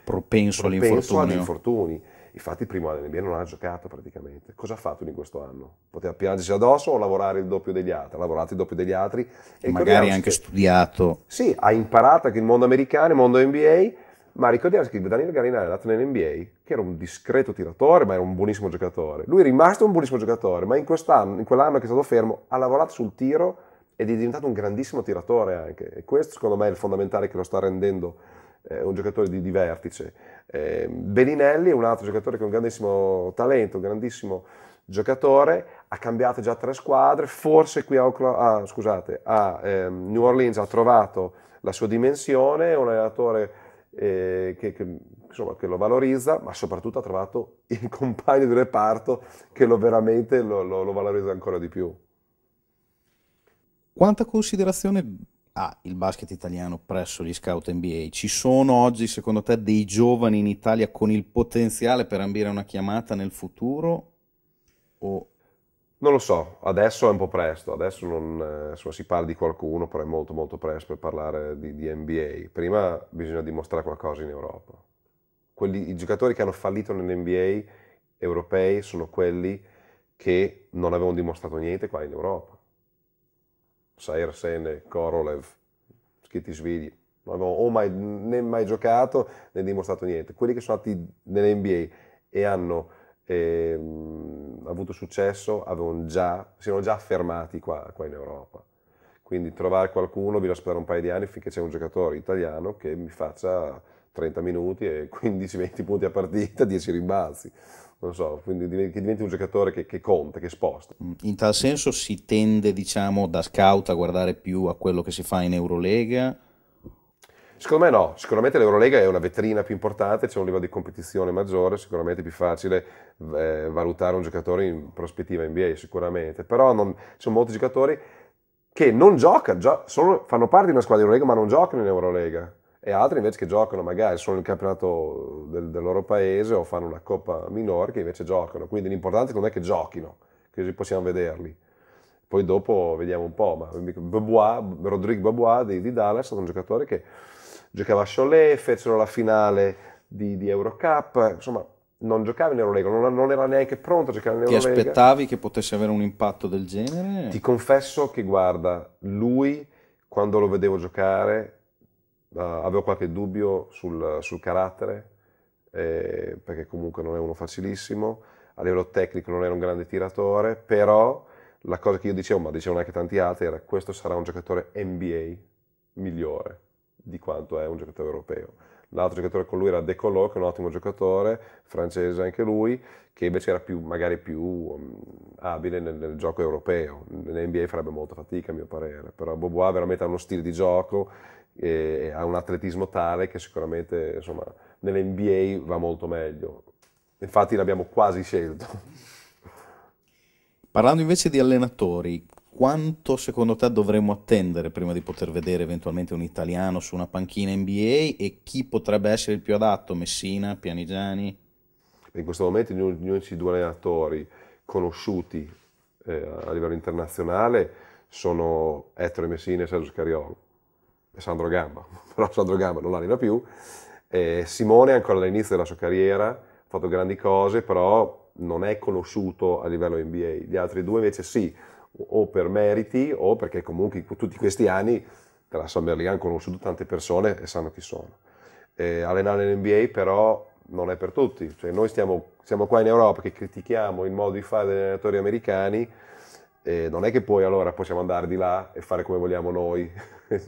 propenso agli infortuni. Infatti il primo anno in NBA non ha giocato praticamente. Cosa ha fatto in questo anno? Poteva piangersi addosso o lavorare il doppio degli altri? Ha lavorato il doppio degli altri. E magari anche studiato. Sì, ha imparato anche il mondo americano, il mondo NBA, ma ricordiamoci che Daniel Gallinari è andato nell'NBA, che era un discreto tiratore, ma era un buonissimo giocatore. Lui è rimasto un buonissimo giocatore, ma in quell'anno che è stato fermo ha lavorato sul tiro ed è diventato un grandissimo tiratore anche. E questo secondo me è il fondamentale che lo sta rendendo un giocatore di vertice. Bellinelli è un altro giocatore che ha un grandissimo talento, un grandissimo giocatore, ha cambiato già 3 squadre, forse qui a New Orleans ha trovato la sua dimensione, un allenatore... che lo valorizza, ma soprattutto ha trovato il compagno di reparto che veramente lo valorizza ancora di più. Quanta considerazione ha il basket italiano presso gli scout NBA? Ci sono oggi, secondo te, dei giovani in Italia con il potenziale per ambire a una chiamata nel futuro? O... Non lo so, adesso è un po' presto, adesso non, si parla di qualcuno, però è molto molto presto per parlare di NBA. Prima bisogna dimostrare qualcosa in Europa. I giocatori che hanno fallito nell'NBA europei sono quelli che non avevano dimostrato niente qua in Europa. Saer Sene, Korolev, Skitishvili, non avevano né mai giocato né dimostrato niente. Quelli che sono andati nell'NBA e hanno... avuto successo, si erano già affermati qua in Europa. Quindi trovare qualcuno, bisogna aspettare un paio di anni finché c'è un giocatore italiano che mi faccia 30 minuti e 15-20 punti a partita, 10 rimbalzi. Non so, quindi che diventi un giocatore che conta, che sposta. In tal senso si tende, diciamo, da scout a guardare più a quello che si fa in Eurolega? Secondo me no, sicuramente l'Eurolega è una vetrina più importante, c'è un livello di competizione maggiore, sicuramente è più facile valutare un giocatore in prospettiva NBA sicuramente, però ci sono molti giocatori che non giocano, fanno parte di una squadra di Eurolega ma non giocano in Eurolega e altri invece che giocano magari solo nel campionato del loro paese o fanno una coppa minore che invece giocano, quindi l'importante secondo me è che giochino, così possiamo vederli. Poi dopo vediamo un po', ma Rodrigue Babois di Dallas è stato un giocatore che giocava a Cholet, fecero la finale di Eurocup, insomma non giocava in Eurolega, non era neanche pronto a giocare in Eurolega. Ti aspettavi che potesse avere un impatto del genere? Ti confesso che guarda, lui quando lo vedevo giocare avevo qualche dubbio sul carattere, perché comunque non è uno facilissimo, a livello tecnico non era un grande tiratore, però la cosa che io dicevo, ma dicevano anche tanti altri, era: questo sarà un giocatore NBA migliore di quanto è un giocatore europeo. L'altro giocatore con lui era De Colo, che è un ottimo giocatore, francese anche lui, che invece era più, magari più abile nel gioco europeo. L'NBA farebbe molta fatica, a mio parere, però Bobois veramente ha uno stile di gioco e ha un atletismo tale che sicuramente, insomma, nell'NBA va molto meglio. Infatti l'abbiamo quasi scelto. Parlando invece di allenatori, quanto secondo te dovremmo attendere prima di poter vedere eventualmente un italiano su una panchina NBA, e chi potrebbe essere il più adatto? Messina, Pianigiani? In questo momento gli unici due allenatori conosciuti a livello internazionale sono Ettore Messina e Sergio Scariolo, e Sandro Gamba, però Sandro Gamba non allena più. Simone è ancora all'inizio della sua carriera, ha fatto grandi cose, però non è conosciuto a livello NBA. Gli altri due invece sì, o per meriti o perché comunque tutti questi anni della Summer League hanno conosciuto tante persone e sanno chi sono. Allenare l'NBA però non è per tutti, cioè noi siamo qua in Europa che critichiamo il modo di fare degli allenatori americani, non è che poi allora possiamo andare di là e fare come vogliamo noi,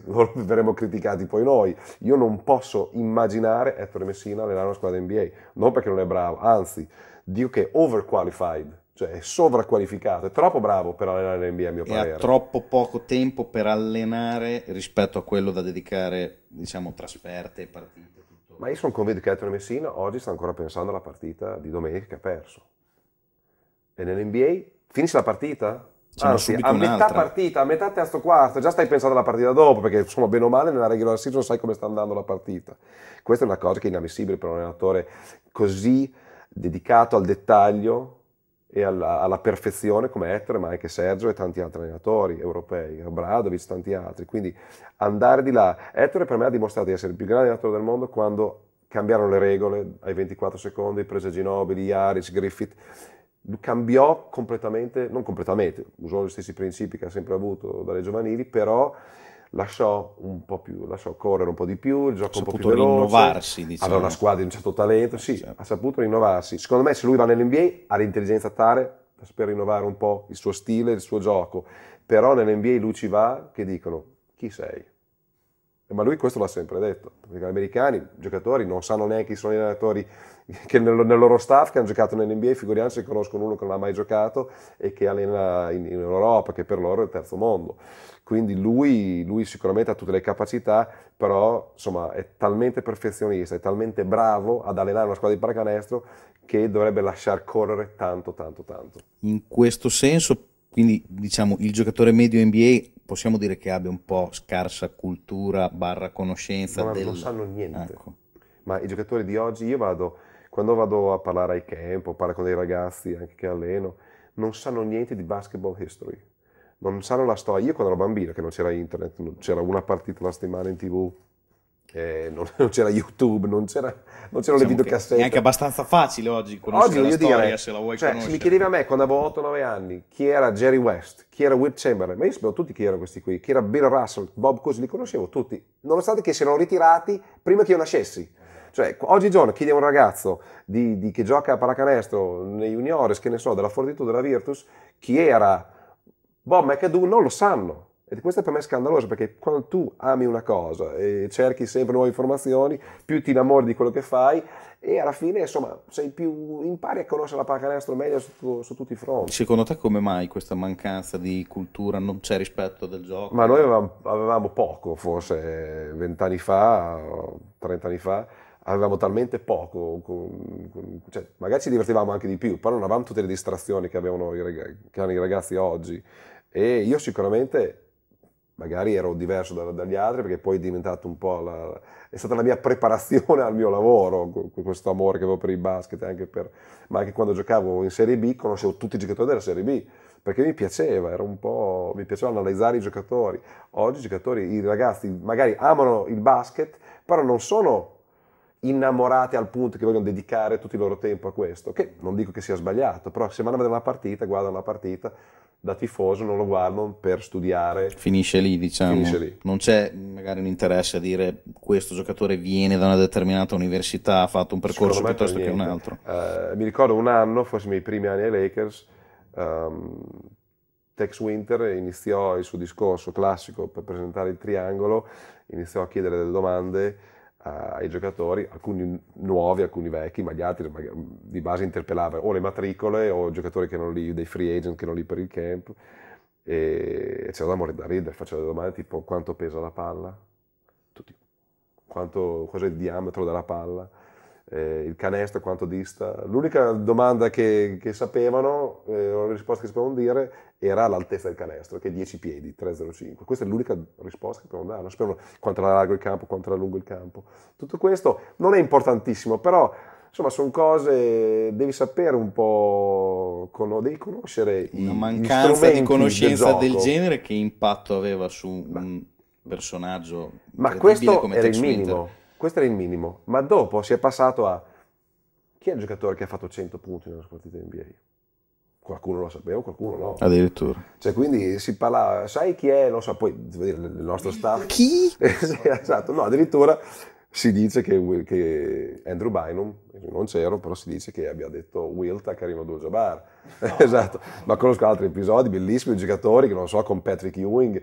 loro verremo criticati poi noi. Io non posso immaginare Ettore Messina allenare una squadra NBA, non perché non è bravo, anzi, dico che è overqualified, cioè è sovraqualificato, è troppo bravo per allenare l'NBA a mio parere. Ha troppo poco tempo per allenare rispetto a quello da dedicare, diciamo, trasferte e partite. Tutto. Ma io sono convinto che Ettore Messina oggi sta ancora pensando alla partita di domenica che ha perso. E nell'NBA finisce la partita? Anzi, a metà partita, a metà terzo quarto, già stai pensando alla partita dopo, perché insomma bene o male nella regular season sai come sta andando la partita. Questa è una cosa che è inammissibile per un allenatore così dedicato al dettaglio e alla perfezione come Ettore, ma anche Sergio e tanti altri allenatori europei, Obradovic, tanti altri. Quindi andare di là, Ettore per me ha dimostrato di essere il più grande allenatore del mondo quando cambiarono le regole ai 24 secondi, prese Ginobili, Jaric, Griffith, cambiò completamente, non completamente, usò gli stessi principi che ha sempre avuto dalle giovanili, però lasciò correre un po' di più, il gioco un po' più veloce, rinnovarsi, diciamo. Aveva una squadra di un certo talento, sì, certo. Ha saputo rinnovarsi. Secondo me se lui va nell'NBA ha l'intelligenza tale per rinnovare un po' il suo stile, il suo gioco, però nell'NBA lui ci va che dicono: chi sei? Ma lui questo l'ha sempre detto, perché gli americani, i giocatori, non sanno neanche chi sono gli allenatori che nel loro staff che hanno giocato nell'NBA, figuriamoci se conoscono uno che non ha mai giocato e che allena in Europa, che per loro è il terzo mondo. Quindi lui sicuramente ha tutte le capacità, però insomma è talmente perfezionista, è talmente bravo ad allenare una squadra di pallacanestro che dovrebbe lasciar correre tanto, tanto, tanto. In questo senso, quindi diciamo il giocatore medio NBA possiamo dire che abbia un po' scarsa cultura / conoscenza. Non sanno niente. Ecco. Ma i giocatori di oggi, quando vado a parlare ai camp o parlo con dei ragazzi anche che alleno, non sanno niente di basketball history, non sanno la storia. Io quando ero bambino, che non c'era internet, non c'era una partita alla settimana in TV, non c'era YouTube, non c'erano le videocassette. È anche abbastanza facile oggi conoscere la storia, se la vuoi conoscere. Se mi chiedevi a me quando avevo 8-9 anni chi era Jerry West, chi era Wilt Chamberlain, ma io sapevo tutti chi erano questi qui, chi era Bill Russell, Bob Cousy, li conoscevo tutti, nonostante che si erano ritirati prima che io nascessi. Cioè, oggigiorno chiedi a un ragazzo che gioca a pallacanestro nei juniores, che ne so, della Fortitudo, della Virtus, chi era Bob McAdoo, non lo sanno. E questo per me è scandaloso, perché quando tu ami una cosa e cerchi sempre nuove informazioni, più ti innamori di quello che fai e alla fine insomma impari a conoscere la pallacanestro meglio su tutti i fronti. Secondo te come mai questa mancanza di cultura, non c'è rispetto del gioco? Ma noi avevamo poco, forse 20 anni fa, 30 anni fa, avevamo talmente poco, cioè, magari ci divertivamo anche di più, però non avevamo tutte le distrazioni che hanno i ragazzi oggi, e io sicuramente magari ero diverso dagli altri, perché poi è diventato un po' è stata la mia preparazione al mio lavoro, con questo amore che avevo per il basket, ma anche quando giocavo in Serie B conoscevo tutti i giocatori della Serie B, perché mi piaceva, mi piaceva analizzare i giocatori. Oggi i ragazzi magari amano il basket, però non sono innamorati al punto che vogliono dedicare tutto il loro tempo a questo, che non dico che sia sbagliato, però se vanno a vedere una partita, guardano la partita, da tifoso non lo guardo per studiare. Finisce lì, diciamo. Finisce lì. Non c'è magari un interesse a dire questo giocatore viene da una determinata università, ha fatto un percorso piuttosto che un altro. Mi ricordo un anno, forse i miei primi anni ai Lakers, Tex Winter iniziò il suo discorso classico per presentare il triangolo, iniziò a chiedere delle domande ai giocatori, alcuni nuovi, alcuni vecchi, ma gli altri di base interpellava o le matricole o giocatori che erano lì, dei free agent che erano lì per il camp, e c'era da morire da ridere, faceva delle domande tipo quanto pesa la palla, tutti, cos'è il diametro della palla, il canestro quanto dista. L'unica domanda che sapevano, la risposta che sapevano dire era l'altezza del canestro, che è 10 piedi, 3,05. Questa è l'unica risposta che potevano dare. Non sapevano quanto era largo il campo, quanto era lungo il campo. Tutto questo non è importantissimo, però insomma sono cose, devi sapere un po', devi conoscere una mancanza di conoscenza del genere. Che impatto aveva su un personaggio come Tex Winter? Questo era il minimo, ma dopo si è passato a chi è il giocatore che ha fatto 100 punti nella sua partita NBA? Qualcuno lo sapeva, qualcuno no. Addirittura. Cioè, quindi si parlava, sai chi è? Non so, poi devo dire, il nostro staff. Chi? Esatto, no, addirittura si dice che Andrew Bynum, non c'ero, però si dice che abbia detto Wilt a Kareem Abdul-Jabbar. No. Esatto, ma conosco altri episodi bellissimi, giocatori che non so, con Patrick Ewing,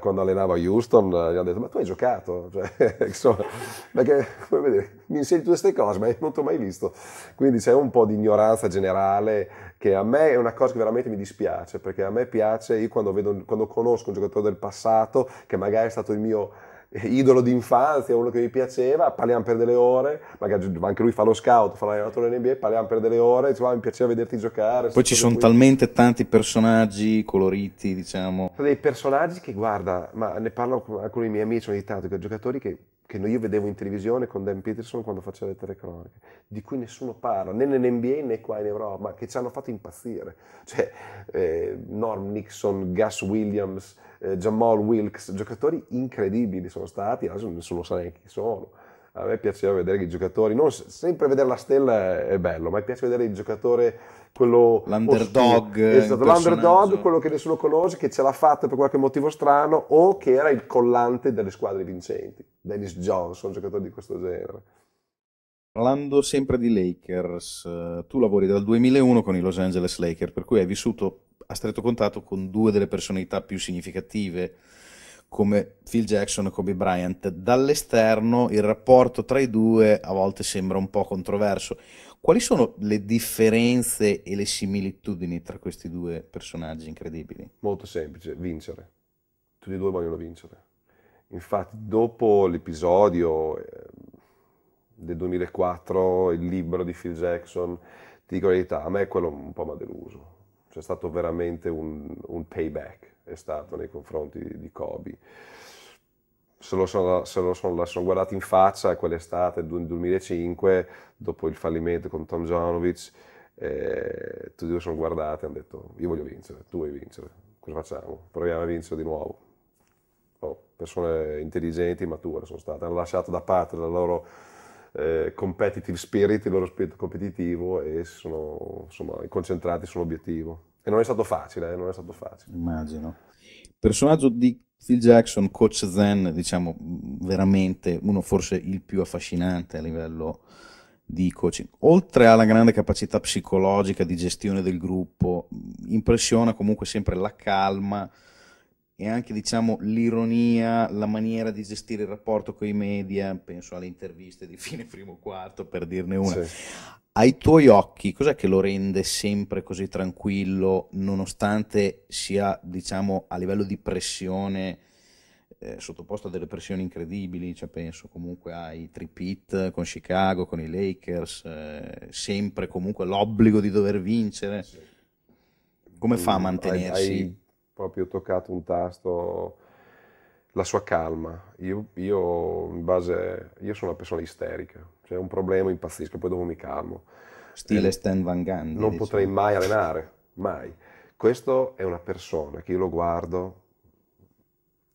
quando allenava Houston, gli hanno detto ma tu hai giocato? Cioè, insomma, perché come dire, mi insegni tutte queste cose, ma non ti ho mai visto. Quindi c'è un po' di ignoranza generale che a me è una cosa che veramente mi dispiace, perché a me piace, io quando conosco un giocatore del passato che magari è stato il mio idolo d'infanzia, uno che mi piaceva, parliamo per delle ore, magari anche lui fa lo scout, fa l'allenatore dell'NBA, parliamo per delle ore, diciamo, mi piaceva vederti giocare. Poi ci sono talmente tanti personaggi coloriti, diciamo. Dei personaggi che, guarda, ma ne parlo con alcuni miei amici ogni tanto, che giocatori che io vedevo in televisione con Dan Peterson quando faceva le telecronache, di cui nessuno parla, né nell'NBA né qua in Europa, ma che ci hanno fatto impazzire. Cioè, Norm Nixon, Gus Williams, Jamal Wilkes, giocatori incredibili sono stati, adesso nessuno sa neanche chi sono. A me piaceva vedere i giocatori, non sempre vedere la stella è bello, ma mi piace vedere il giocatore, quello l'underdog, quello che nessuno conosce, che ce l'ha fatta per qualche motivo strano o che era il collante delle squadre vincenti. Dennis Johnson, giocatore di questo genere. Parlando sempre di Lakers, tu lavori dal 2001 con i Los Angeles Lakers, per cui hai vissuto a stretto contatto con due delle personalità più significative come Phil Jackson e Kobe Bryant. Dall'esterno il rapporto tra i due a volte sembra un po' controverso. Quali sono le differenze e le similitudini tra questi due personaggi incredibili? Molto semplice, vincere. Tutti e due vogliono vincere. Infatti dopo l'episodio del 2004, il libro di Phil Jackson, ti dico la verità, a me quello un po' mi ha deluso. C'è stato veramente un payback, è stato nei confronti di Kobe. Se lo sono guardati in faccia quell'estate del 2005, dopo il fallimento con Tom Johnovich, tutti e due sono guardati e hanno detto io voglio vincere, tu vuoi vincere, cosa facciamo? Proviamo a vincere di nuovo. Oh, persone intelligenti e mature sono state, hanno lasciato da parte la loro competitive spirit, il loro spirito competitivo, e si sono insomma concentrati sull'obiettivo. E non è stato facile, non è stato facile. Immagino. Il personaggio di Phil Jackson, coach Zen, diciamo veramente uno forse il più affascinante a livello di coaching. Oltre alla grande capacità psicologica di gestione del gruppo, impressiona comunque sempre la calma e anche, diciamo, l'ironia, la maniera di gestire il rapporto con i media, penso alle interviste di fine primo quarto, per dirne una. Sì. Ai tuoi occhi, cos'è che lo rende sempre così tranquillo, nonostante sia, diciamo, a livello di pressione, sottoposto a delle pressioni incredibili? Cioè, penso comunque ai tripit con Chicago, con i Lakers, sempre comunque l'obbligo di dover vincere. Sì. Come fa a mantenersi... Proprio toccato un tasto, la sua calma. Io sono una persona isterica, cioè un problema impazzisco, poi dopo mi calmo. Stile Stan Van Gundy. Non potrei mai allenare, mai. Questo è una persona che io lo guardo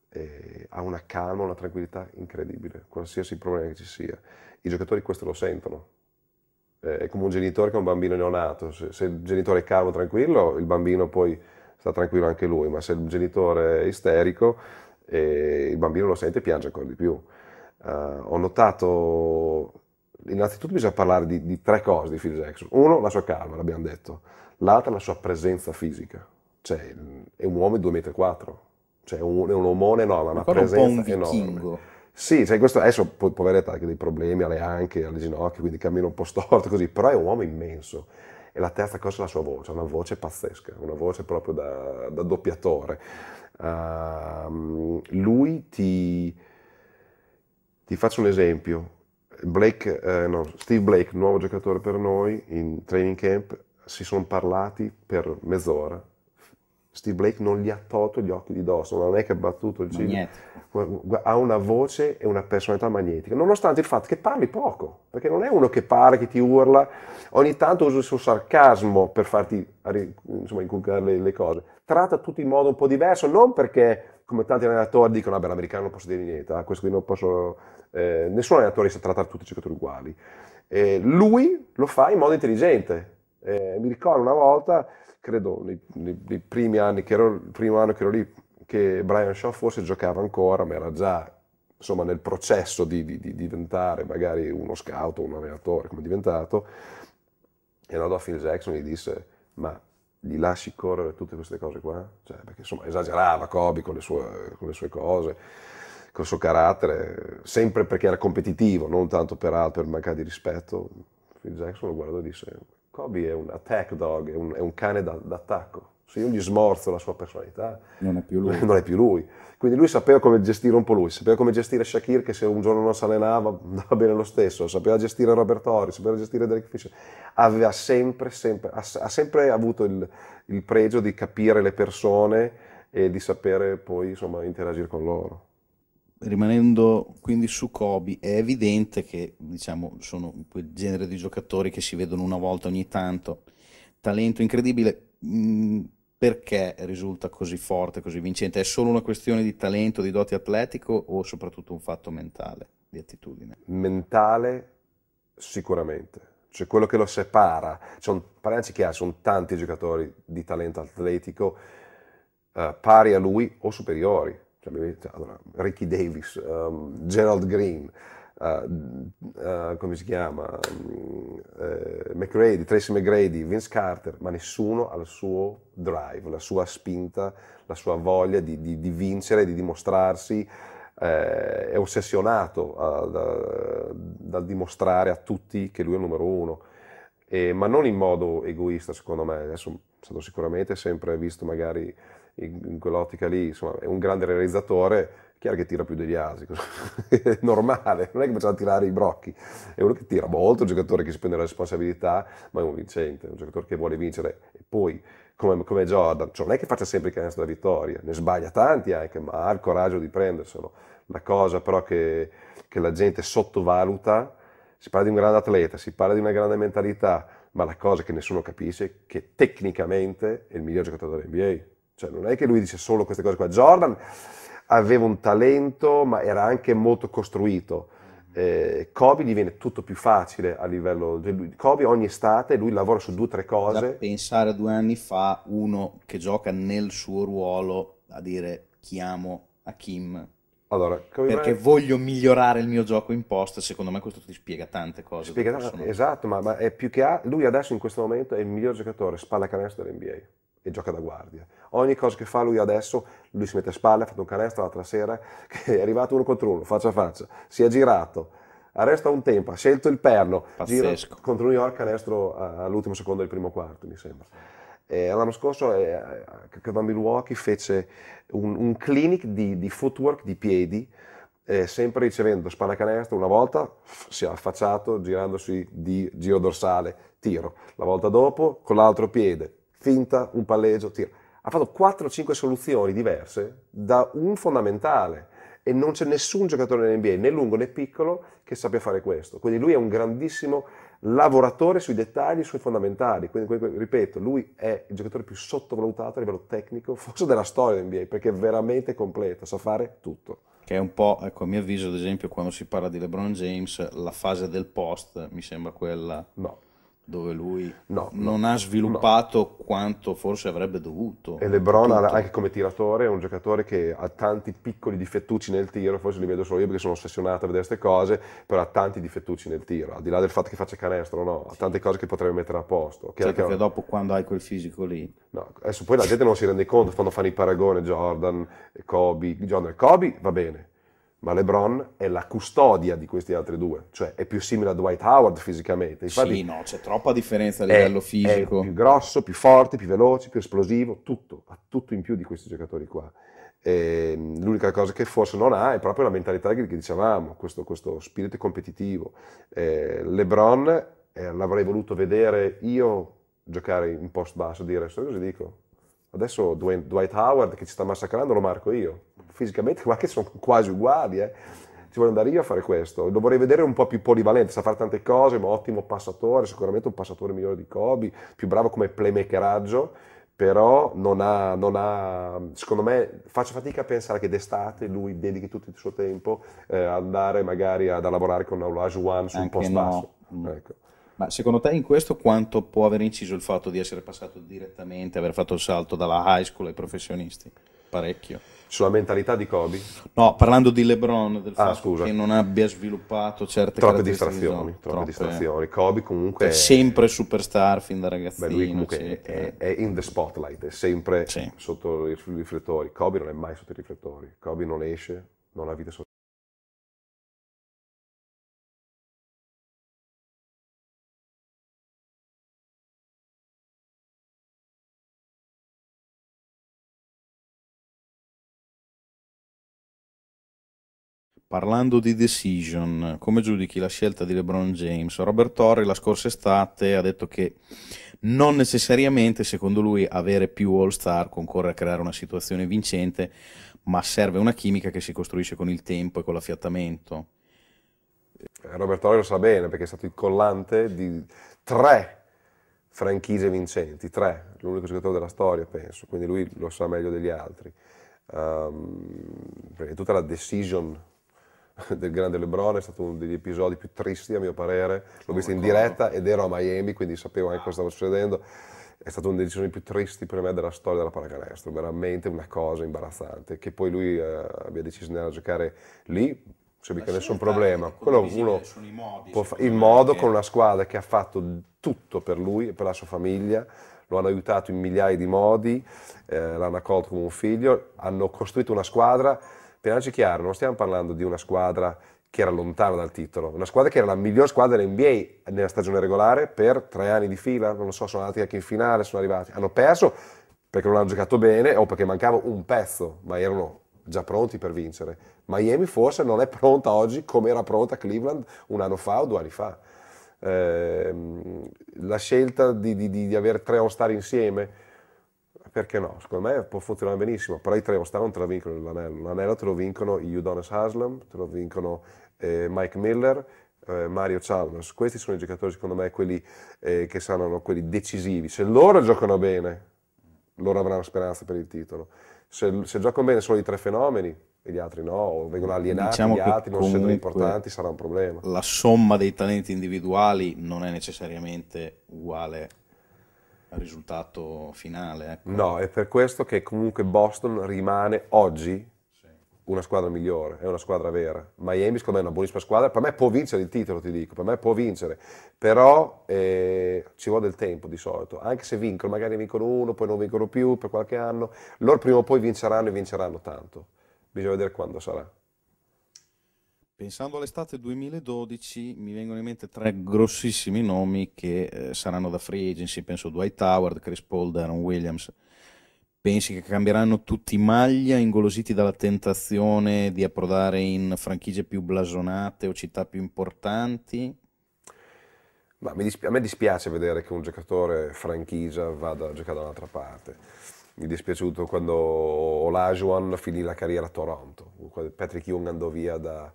e ha una calma, una tranquillità incredibile, qualsiasi problema che ci sia. I giocatori questo lo sentono. È come un genitore che ha un bambino neonato, se il genitore è calmo, tranquillo, il bambino poi sta tranquillo anche lui, ma se il genitore è isterico il bambino lo sente e piange ancora di più. Ho notato, innanzitutto bisogna parlare di tre cose di Phil Jackson. Uno, la sua calma, l'abbiamo detto. L'altra, la sua presenza fisica. Cioè, è un uomo di 2,4 m. Cioè, è un omone, no, ma una presenza enorme. Sì, cioè questo adesso, poveretta, ha anche dei problemi alle anche, alle ginocchia, quindi cammina un po' storto così, però è un uomo immenso. E la terza cosa è la sua voce, una voce pazzesca, una voce proprio da doppiatore. Lui ti faccio un esempio, Steve Blake, nuovo giocatore per noi, in training camp, si sono parlati per mezz'ora. Steve Blake non gli ha tolto gli occhi di dosso, non è che ha battuto il ciglio. Ha una voce e una personalità magnetica, nonostante il fatto che parli poco, perché non è uno che parla, che ti urla, ogni tanto usa il suo sarcasmo per farti, insomma, inculcare le cose. Tratta tutti in modo un po' diverso, non perché, come tanti allenatori dicono, vabbè, l'americano non posso dire niente, questo qui non posso... nessun allenatore sa trattare tutti i giocatori uguali. Lui lo fa in modo intelligente. Mi ricordo una volta, credo nei primi anni che ero, il primo anno che ero lì, che Brian Shaw forse giocava ancora, ma era già, insomma, nel processo di diventare magari uno scout o un allenatore, come è diventato, e andò a Phil Jackson e gli disse, ma gli lasci correre tutte queste cose qua? Cioè, perché insomma esagerava Kobe con le sue cose, con il suo carattere, sempre perché era competitivo, non tanto per altro, per mancare di rispetto. Phil Jackson lo guardò e disse, Kobe è un attack dog, è un cane d'attacco. Se io gli smorzo la sua personalità, non è più lui. Quindi lui sapeva come gestire un po' lui, sapeva come gestire Shakir, che se un giorno non si allenava andava bene lo stesso, sapeva gestire Robert Horry, sapeva gestire Derek Fisher. Aveva sempre avuto il pregio di capire le persone e di sapere poi, insomma, interagire con loro. Rimanendo quindi su Kobe, è evidente che, diciamo, sono quel genere di giocatori che si vedono una volta ogni tanto, talento incredibile. Perché risulta così forte, così vincente? È solo una questione di talento, di doti atletico, o soprattutto un fatto mentale, di attitudine? Mentale sicuramente, cioè quello che lo separa, sono tanti giocatori di talento atletico pari a lui o superiori. Allora, Ricky Davis, Gerald Green, come si chiama, McGrady, Tracy McGrady, Vince Carter, ma nessuno ha il suo drive, la sua spinta, la sua voglia di vincere, di dimostrarsi. È ossessionato dal dimostrare a tutti che lui è il numero uno, ma non in modo egoista, secondo me. Adesso è stato sicuramente sempre visto magari in quell'ottica lì, insomma, è un grande realizzatore, chiaro che tira più degli asi, è normale, non è che facciamo tirare i brocchi, è uno che tira molto, un giocatore che si prende la responsabilità, ma è un vincente, un giocatore che vuole vincere. E poi, come Jordan, cioè non è che faccia sempre il canestro della vittoria, ne sbaglia tanti anche, ma ha il coraggio di prenderselo. La cosa però che la gente sottovaluta, si parla di un grande atleta, si parla di una grande mentalità, ma la cosa che nessuno capisce è che tecnicamente è il miglior giocatore dell'NBA. Cioè, non è che lui dice solo queste cose qua. Jordan aveva un talento, ma era anche molto costruito. Kobe gli viene tutto più facile a livello. Kobe ogni estate lui lavora su 2 o 3 cose. Da pensare a 2 anni fa, uno che gioca nel suo ruolo a dire chiamo Hakeem, allora, perché voglio migliorare il mio gioco in post. Secondo me questo ti spiega tante cose. Esatto, ma è più che lui adesso in questo momento è il miglior giocatore pallacanestro dell'NBA. E gioca da guardia. Ogni cosa che fa lui adesso, lui si mette a spalle, ha fatto un canestro l'altra sera, che è arrivato 1 contro 1, faccia a faccia, si è girato, arresta un tempo, ha scelto il perno, gira contro New York, canestro all'ultimo secondo del primo quarto, mi sembra. L'anno scorso a Milwaukee fece un clinic di footwork, di piedi, sempre ricevendo spallacanestro, una volta si è affacciato, girandosi di giro dorsale, tiro, la volta dopo con l'altro piede, finta, un palleggio, tiro. Ha fatto 4 o 5 soluzioni diverse da un fondamentale, e non c'è nessun giocatore dell'NBA, né lungo né piccolo, che sappia fare questo. Quindi lui è un grandissimo lavoratore sui dettagli, sui fondamentali. Quindi, ripeto, lui è il giocatore più sottovalutato a livello tecnico, forse della storia dell'NBA, perché è veramente completo, sa fare tutto. Che è un po', ecco, a mio avviso, ad esempio, quando si parla di LeBron James, la fase del post mi sembra quella... No. dove lui non ha sviluppato quanto forse avrebbe dovuto. E LeBron anche come tiratore è un giocatore che ha tanti piccoli difettucci nel tiro, forse li vedo solo io perché sono ossessionato a vedere queste cose, però ha tanti difettucci nel tiro, al di là del fatto che faccia canestro, ha tante cose che potrebbe mettere a posto. Cioè, perché dopo quando hai quel fisico lì... No, adesso poi la gente non si rende conto quando fanno i paragoni Jordan, Kobe, Kobe va bene, ma LeBron è la custodia di questi altri due, cioè è più simile a Dwight Howard fisicamente. Infatti, sì, no, c'è troppa differenza a livello fisico. È più grosso, più forte, più veloce, più esplosivo, tutto, ha tutto in più di questi giocatori qua. L'unica cosa che forse non ha è proprio la mentalità che dicevamo, questo spirito competitivo. LeBron l'avrei voluto vedere io giocare in post basso, dire, sai cosa dico? Adesso Dwight Howard che ci sta massacrando lo marco io. Fisicamente che sono quasi uguali, ci voglio andare io a fare questo, lo vorrei vedere un po' più polivalente, sa fare tante cose, ma ottimo passatore, sicuramente un passatore migliore di Kobe, più bravo come playmakeraggio, però non ha secondo me, faccio fatica a pensare che d'estate lui dedichi tutto il suo tempo a andare magari ad lavorare con Olajuwon One su un post basso. Ecco. Ma secondo te in questo quanto può aver inciso il fatto di essere passato direttamente, aver fatto il salto dalla high school ai professionisti? Parecchio. Sulla mentalità di Kobe? No, parlando di LeBron, del fatto che non abbia sviluppato certe troppe distrazioni. Kobe comunque è sempre superstar fin da ragazzino. Beh, lui comunque è in the spotlight, è sempre sotto i riflettori. Kobe non è mai sotto i riflettori. Kobe non esce, non ha vita sociale. Parlando di decision, come giudichi la scelta di LeBron James? Robert Torri la scorsa estate ha detto che non necessariamente, secondo lui, avere più all-star concorre a creare una situazione vincente, ma serve una chimica che si costruisce con il tempo e con l'affiatamento. Robert Torri lo sa bene, perché è stato il collante di 3 franchigie vincenti, 3, l'unico giocatore della storia, penso, quindi lui lo sa meglio degli altri. Perché tutta la decision del grande LeBron è stato uno degli episodi più tristi a mio parere, l'ho visto in diretta ed ero a Miami, quindi sapevo anche cosa stava succedendo. È stata una delle decisioni più tristi per me della storia della pallacanestro, veramente una cosa imbarazzante, che poi lui abbia deciso di andare a giocare lì c'è mica nessun problema. Quello uno può fare in modo con una squadra che ha fatto tutto per lui e per la sua famiglia, lo hanno aiutato in migliaia di modi, l'hanno accolto come un figlio, hanno costruito una squadra. Parliamoci chiaro, non stiamo parlando di una squadra che era lontana dal titolo, una squadra che era la miglior squadra dell'NBA nella stagione regolare per 3 anni di fila, non lo so, sono andati anche in finale, sono arrivati, hanno perso perché non hanno giocato bene o perché mancava un pezzo, ma erano già pronti per vincere. Miami forse non è pronta oggi come era pronta Cleveland un anno fa o 2 anni fa. La scelta di avere 3 all-star insieme, perché no? Secondo me può funzionare benissimo, però i 3 all-star non te la vincono l'anello. L'anello te lo vincono Udonis Haslem, te lo vincono Mike Miller, Mario Chalmers. Questi sono i giocatori, secondo me, quelli che saranno quelli decisivi. Se loro giocano bene, loro avranno speranza per il titolo. Se giocano bene solo i 3 fenomeni, e gli altri no, o vengono alienati, diciamo gli altri non sono importanti, sarà un problema. La somma dei talenti individuali non è necessariamente uguale risultato finale, ecco. No, è per questo che comunque Boston rimane oggi una squadra migliore, è una squadra vera. Miami secondo me è una buonissima squadra, per me può vincere il titolo, ti dico, per me può vincere, però ci vuole del tempo di solito, anche se vincono, magari vincono uno, poi non vincono più per qualche anno, loro prima o poi vinceranno e vinceranno tanto, bisogna vedere quando sarà. Pensando all'estate 2012 mi vengono in mente 3 grossissimi nomi che saranno da free agency, penso Dwight Howard, Chris Paul, Deron Williams. Pensi che cambieranno tutti maglia, ingolositi dalla tentazione di approdare in franchigie più blasonate o città più importanti? Ma a me dispiace vedere che un giocatore franchigia vada a giocare da un'altra parte. Mi è dispiaciuto quando Olajuwon finì la carriera a Toronto, quando Patrick Ewing andò via da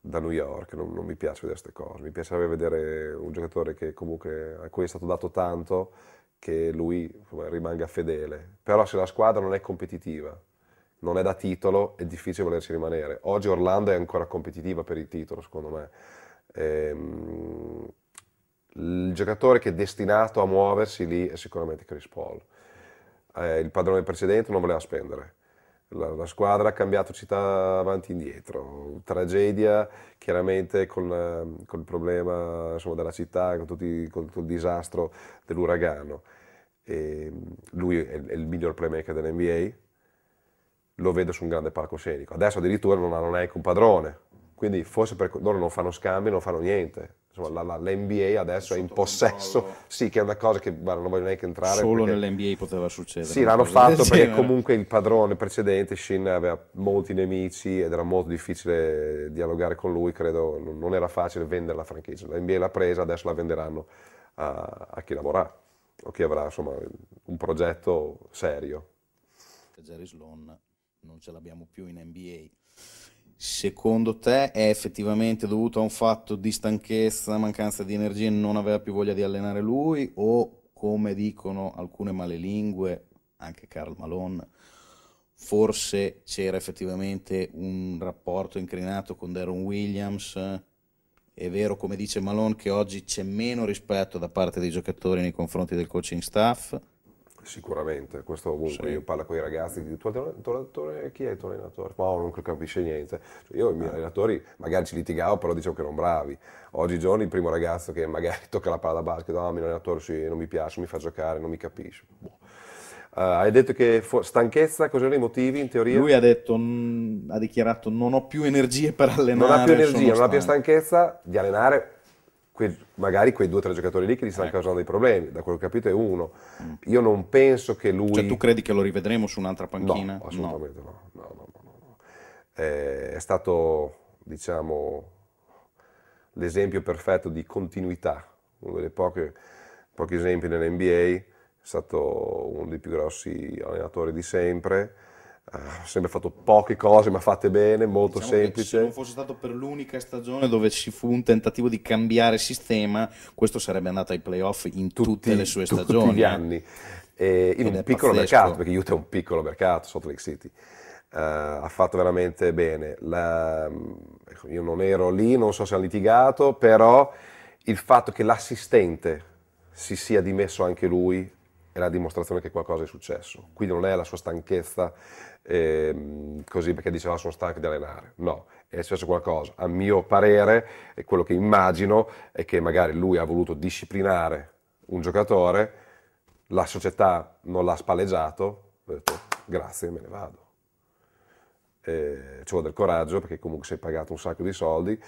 New York, non mi piace vedere queste cose, mi piaceva vedere un giocatore che comunque a cui è stato dato tanto, che lui insomma, rimanga fedele, però se la squadra non è competitiva, non è da titolo, è difficile volerci rimanere. Oggi Orlando è ancora competitiva per il titolo, secondo me. il giocatore che è destinato a muoversi lì è sicuramente Chris Paul. Il padrone precedente non voleva spendere. La squadra ha cambiato città avanti e indietro, tragedia chiaramente con il problema insomma, della città, con tutto il disastro dell'uragano. Lui è il miglior playmaker dell'NBA, lo vedo su un grande palcoscenico. Adesso addirittura non è un padrone, quindi forse per loro non fanno scambi, non fanno niente. Insomma, l'NBA adesso è in possesso, controllo. Sì, che è una cosa che guarda, non voglio neanche entrare. Solo nell'NBA poteva succedere. Sì, l'hanno fatto perché comunque il padrone precedente, Shin, aveva molti nemici ed era molto difficile dialogare con lui, credo non era facile vendere la franchigia. L'NBA l'ha presa, adesso la venderanno a chi lavorerà o chi avrà insomma, un progetto serio. Jerry Sloan non ce l'abbiamo più in NBA. Secondo te è effettivamente dovuto a un fatto di stanchezza, mancanza di energie e non aveva più voglia di allenare lui, o come dicono alcune malelingue, anche Karl Malone, forse c'era effettivamente un rapporto incrinato con Deron Williams? È vero come dice Malone che oggi c'è meno rispetto da parte dei giocatori nei confronti del coaching staff? Sicuramente, questo ovunque, sì. Io parlo con i ragazzi, il tuo allenatore, chi è il tuo allenatore? Ma no, non capisce niente, io i miei allenatori magari ci litigavo però dicevo che erano bravi, oggigiorno il primo ragazzo che magari tocca la palla da basket, no, il mio allenatore sì, non mi piace, mi fa giocare, non mi capisce. Boh. Hai detto che stanchezza, cosa erano i motivi in teoria? Lui ha detto, ha dichiarato non ho più energie per allenare. Non ha più energia, non ha più stanchezza di allenare. Magari quei 2 o 3 giocatori lì che gli stanno causando dei problemi, da quello che ho capito è uno. Io non penso che lui… Cioè tu credi che lo rivedremo su un'altra panchina? No, assolutamente no. È stato, diciamo, l'esempio perfetto di continuità, uno dei pochi esempi nell'NBA, è stato uno dei più grossi allenatori di sempre. Ha sempre fatto poche cose ma fatte bene, molto semplice. Se non fosse stato per l'unica stagione dove ci fu un tentativo di cambiare sistema, questo sarebbe andato ai playoff in tutte le sue stagioni. Tutti gli anni. In un piccolo mercato, perché Utah è un piccolo mercato, Salt Lake City. Ha fatto veramente bene. Io non ero lì, non so se ha litigato, però il fatto che l'assistente si sia dimesso anche lui è la dimostrazione che qualcosa è successo. Quindi non è la sua stanchezza così perché diceva sono stanco di allenare. No, è successo qualcosa. A mio parere, e quello che immagino è che magari lui ha voluto disciplinare un giocatore, la società non l'ha spalleggiato, ha detto grazie, me ne vado. Ci vuole del coraggio perché comunque sei pagato un sacco di soldi,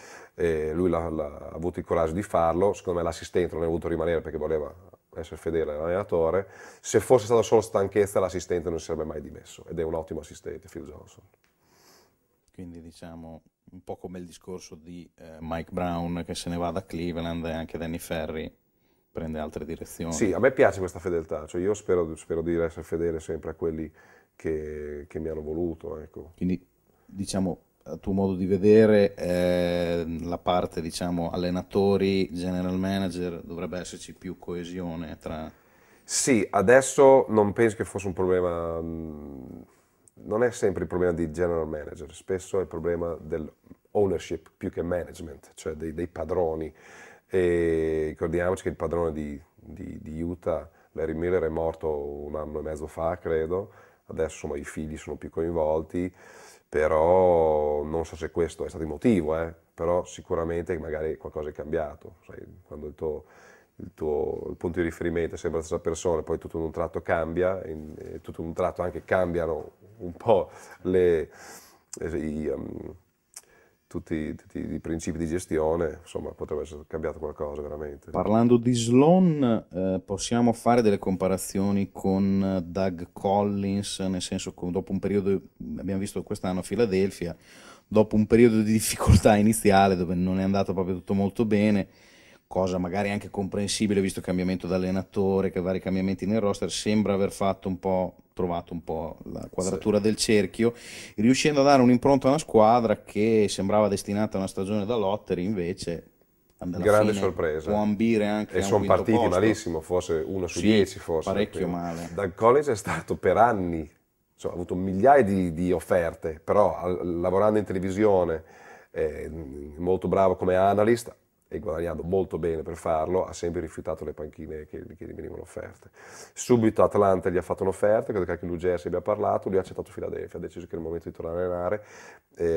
lui ha avuto il coraggio di farlo, secondo me l'assistente non è voluto rimanere perché voleva essere fedele all'allenatore. Se fosse stata solo stanchezza l'assistente non si sarebbe mai dimesso ed è un ottimo assistente, Phil Jackson. Quindi diciamo un po' come il discorso di Mike Brown che se ne va da Cleveland e anche Danny Ferry prende altre direzioni. Sì, a me piace questa fedeltà, cioè io spero di essere fedele sempre a quelli che mi hanno voluto. Ecco. Quindi diciamo a tuo modo di vedere la parte diciamo allenatori, general manager, dovrebbe esserci più coesione tra… Sì, adesso non penso che fosse un problema, non è sempre il problema di general manager, spesso è il problema del ownership più che management, cioè dei padroni, e ricordiamoci che il padrone di Utah, Larry Miller, è morto un anno e mezzo fa credo, adesso insomma, i figli sono più coinvolti, però non so se questo è stato il motivo, però sicuramente magari qualcosa è cambiato. Sai, quando il punto di riferimento è sempre la stessa persona, poi tutto in un tratto cambia, e tutto in un tratto anche cambiano un po' tutti i principi di gestione, insomma potrebbe essere cambiato qualcosa veramente. Parlando di Sloan, possiamo fare delle comparazioni con Doug Collins, nel senso che dopo un periodo, abbiamo visto quest'anno a Philadelphia, dopo un periodo di difficoltà iniziale dove non è andato proprio tutto molto bene, cosa magari anche comprensibile visto il cambiamento d'allenatore, che vari cambiamenti nel roster, sembra aver fatto un po', trovato un po' la quadratura del cerchio, riuscendo a dare un'impronta a una squadra che sembrava destinata a una stagione da lottery, invece alla grande fine sorpresa. Può ambire anche e a un sono partiti posto. Malissimo, forse 1 su 10 forse. Parecchio male. Doug Collins è stato per anni, ha avuto migliaia di offerte, però lavorando in televisione, molto bravo come analyst, e guadagnando molto bene per farlo, ha sempre rifiutato le panchine che gli venivano offerte. Subito Atlanta gli ha fatto un'offerta, credo che anche lui Jersey abbia parlato, lui ha accettato Philadelphia, ha deciso che era il momento di tornare a allenare,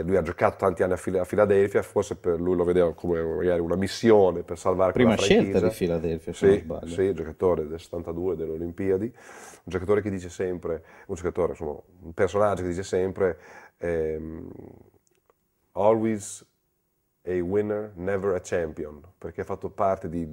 lui ha giocato tanti anni a Philadelphia, forse per lui lo vedeva come magari una missione per salvare quella franchigia. Prima scelta di Philadelphia, se non sbaglio. Sì, giocatore del 72 delle Olimpiadi, un giocatore che dice sempre, insomma, un personaggio che dice sempre always a winner, never a champion, perché ha fatto parte di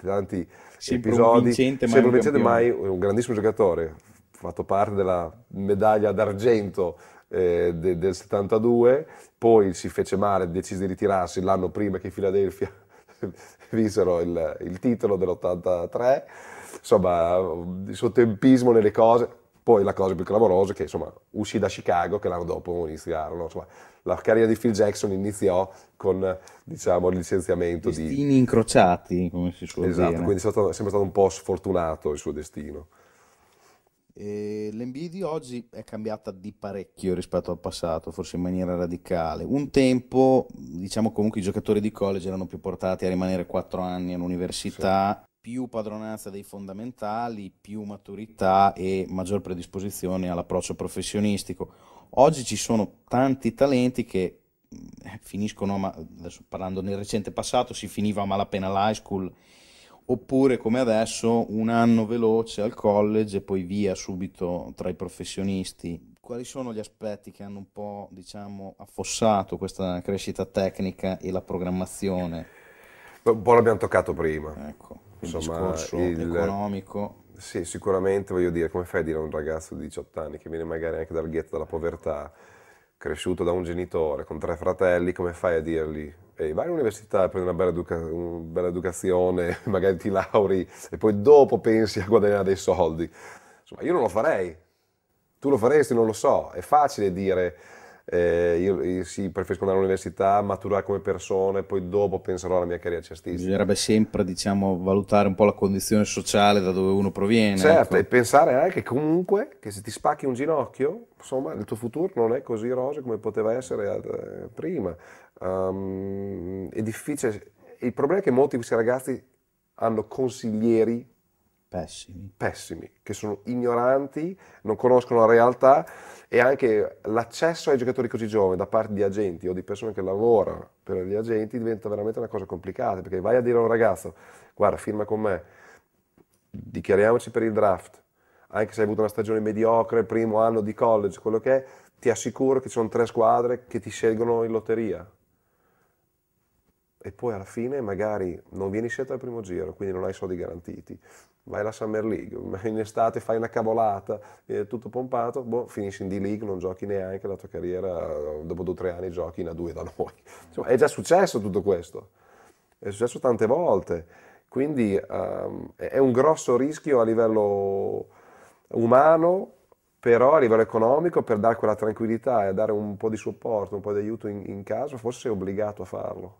tanti episodi, sempre vincente mai un grandissimo giocatore, ha fatto parte della medaglia d'argento del 72, poi si fece male, decise di ritirarsi l'anno prima che Philadelphia vinsero il titolo dell'83, insomma il suo tempismo nelle cose. Poi la cosa più clamorosa è che insomma uscì da Chicago, che l'anno dopo iniziarono, insomma, la carriera di Phil Jackson iniziò con, diciamo, il licenziamento destini di... Destini incrociati, come si suol dire. Esatto, quindi è sempre stato un po' sfortunato il suo destino. L'NBA di oggi è cambiata di parecchio rispetto al passato, forse in maniera radicale. Un tempo, diciamo, comunque i giocatori di college erano più portati a rimanere 4 anni all'università, sì, più padronanza dei fondamentali, più maturità e maggior predisposizione all'approccio professionistico. Oggi ci sono tanti talenti che finiscono, ma adesso parlando nel recente passato, si finiva a malapena l'high school, oppure come adesso un anno veloce al college e poi via subito tra i professionisti. Quali sono gli aspetti che hanno un po', diciamo, affossato questa crescita tecnica e la programmazione? Un po' l'abbiamo toccato prima. Ecco. Insomma, il economico. Sì, sicuramente, voglio dire, come fai a dire a un ragazzo di 18 anni che viene magari anche dal ghetto, dalla povertà, cresciuto da un genitore, con 3 fratelli, come fai a dirgli vai all'università e prendi una bella educazione, magari ti lauri e poi dopo pensi a guadagnare dei soldi? Insomma, io non lo farei, tu lo faresti, non lo so, è facile dire io sì, preferisco andare all'università, maturare come persona e poi dopo penserò alla mia carriera cestistica. Bisognerebbe sempre, diciamo, valutare un po' la condizione sociale da dove uno proviene. Certo, ecco. E pensare anche comunque che se ti spacchi un ginocchio, insomma, il tuo futuro non è così roseo come poteva essere prima. È difficile. Il problema è che molti di questi ragazzi hanno consiglieri pessimi, che sono ignoranti, non conoscono la realtà, e anche l'accesso ai giocatori così giovani da parte di agenti o di persone che lavorano per gli agenti diventa veramente una cosa complicata, perché vai a dire a un ragazzo: guarda, firma con me, dichiariamoci per il draft, anche se hai avuto una stagione mediocre, il primo anno di college, quello che è, ti assicuro che ci sono 3 squadre che ti scelgono in lotteria. E poi alla fine magari non vieni scelto al primo giro, quindi non hai soldi garantiti, vai alla Summer League, in estate fai una cavolata, tutto pompato, boh, finisci in D-League, non giochi neanche la tua carriera, dopo 2 o 3 anni giochi in A2 da noi. Insomma, è già successo tutto questo, è successo tante volte, quindi è un grosso rischio a livello umano, però a livello economico, per dare quella tranquillità e dare un po' di supporto, un po' di aiuto in caso, forse sei obbligato a farlo.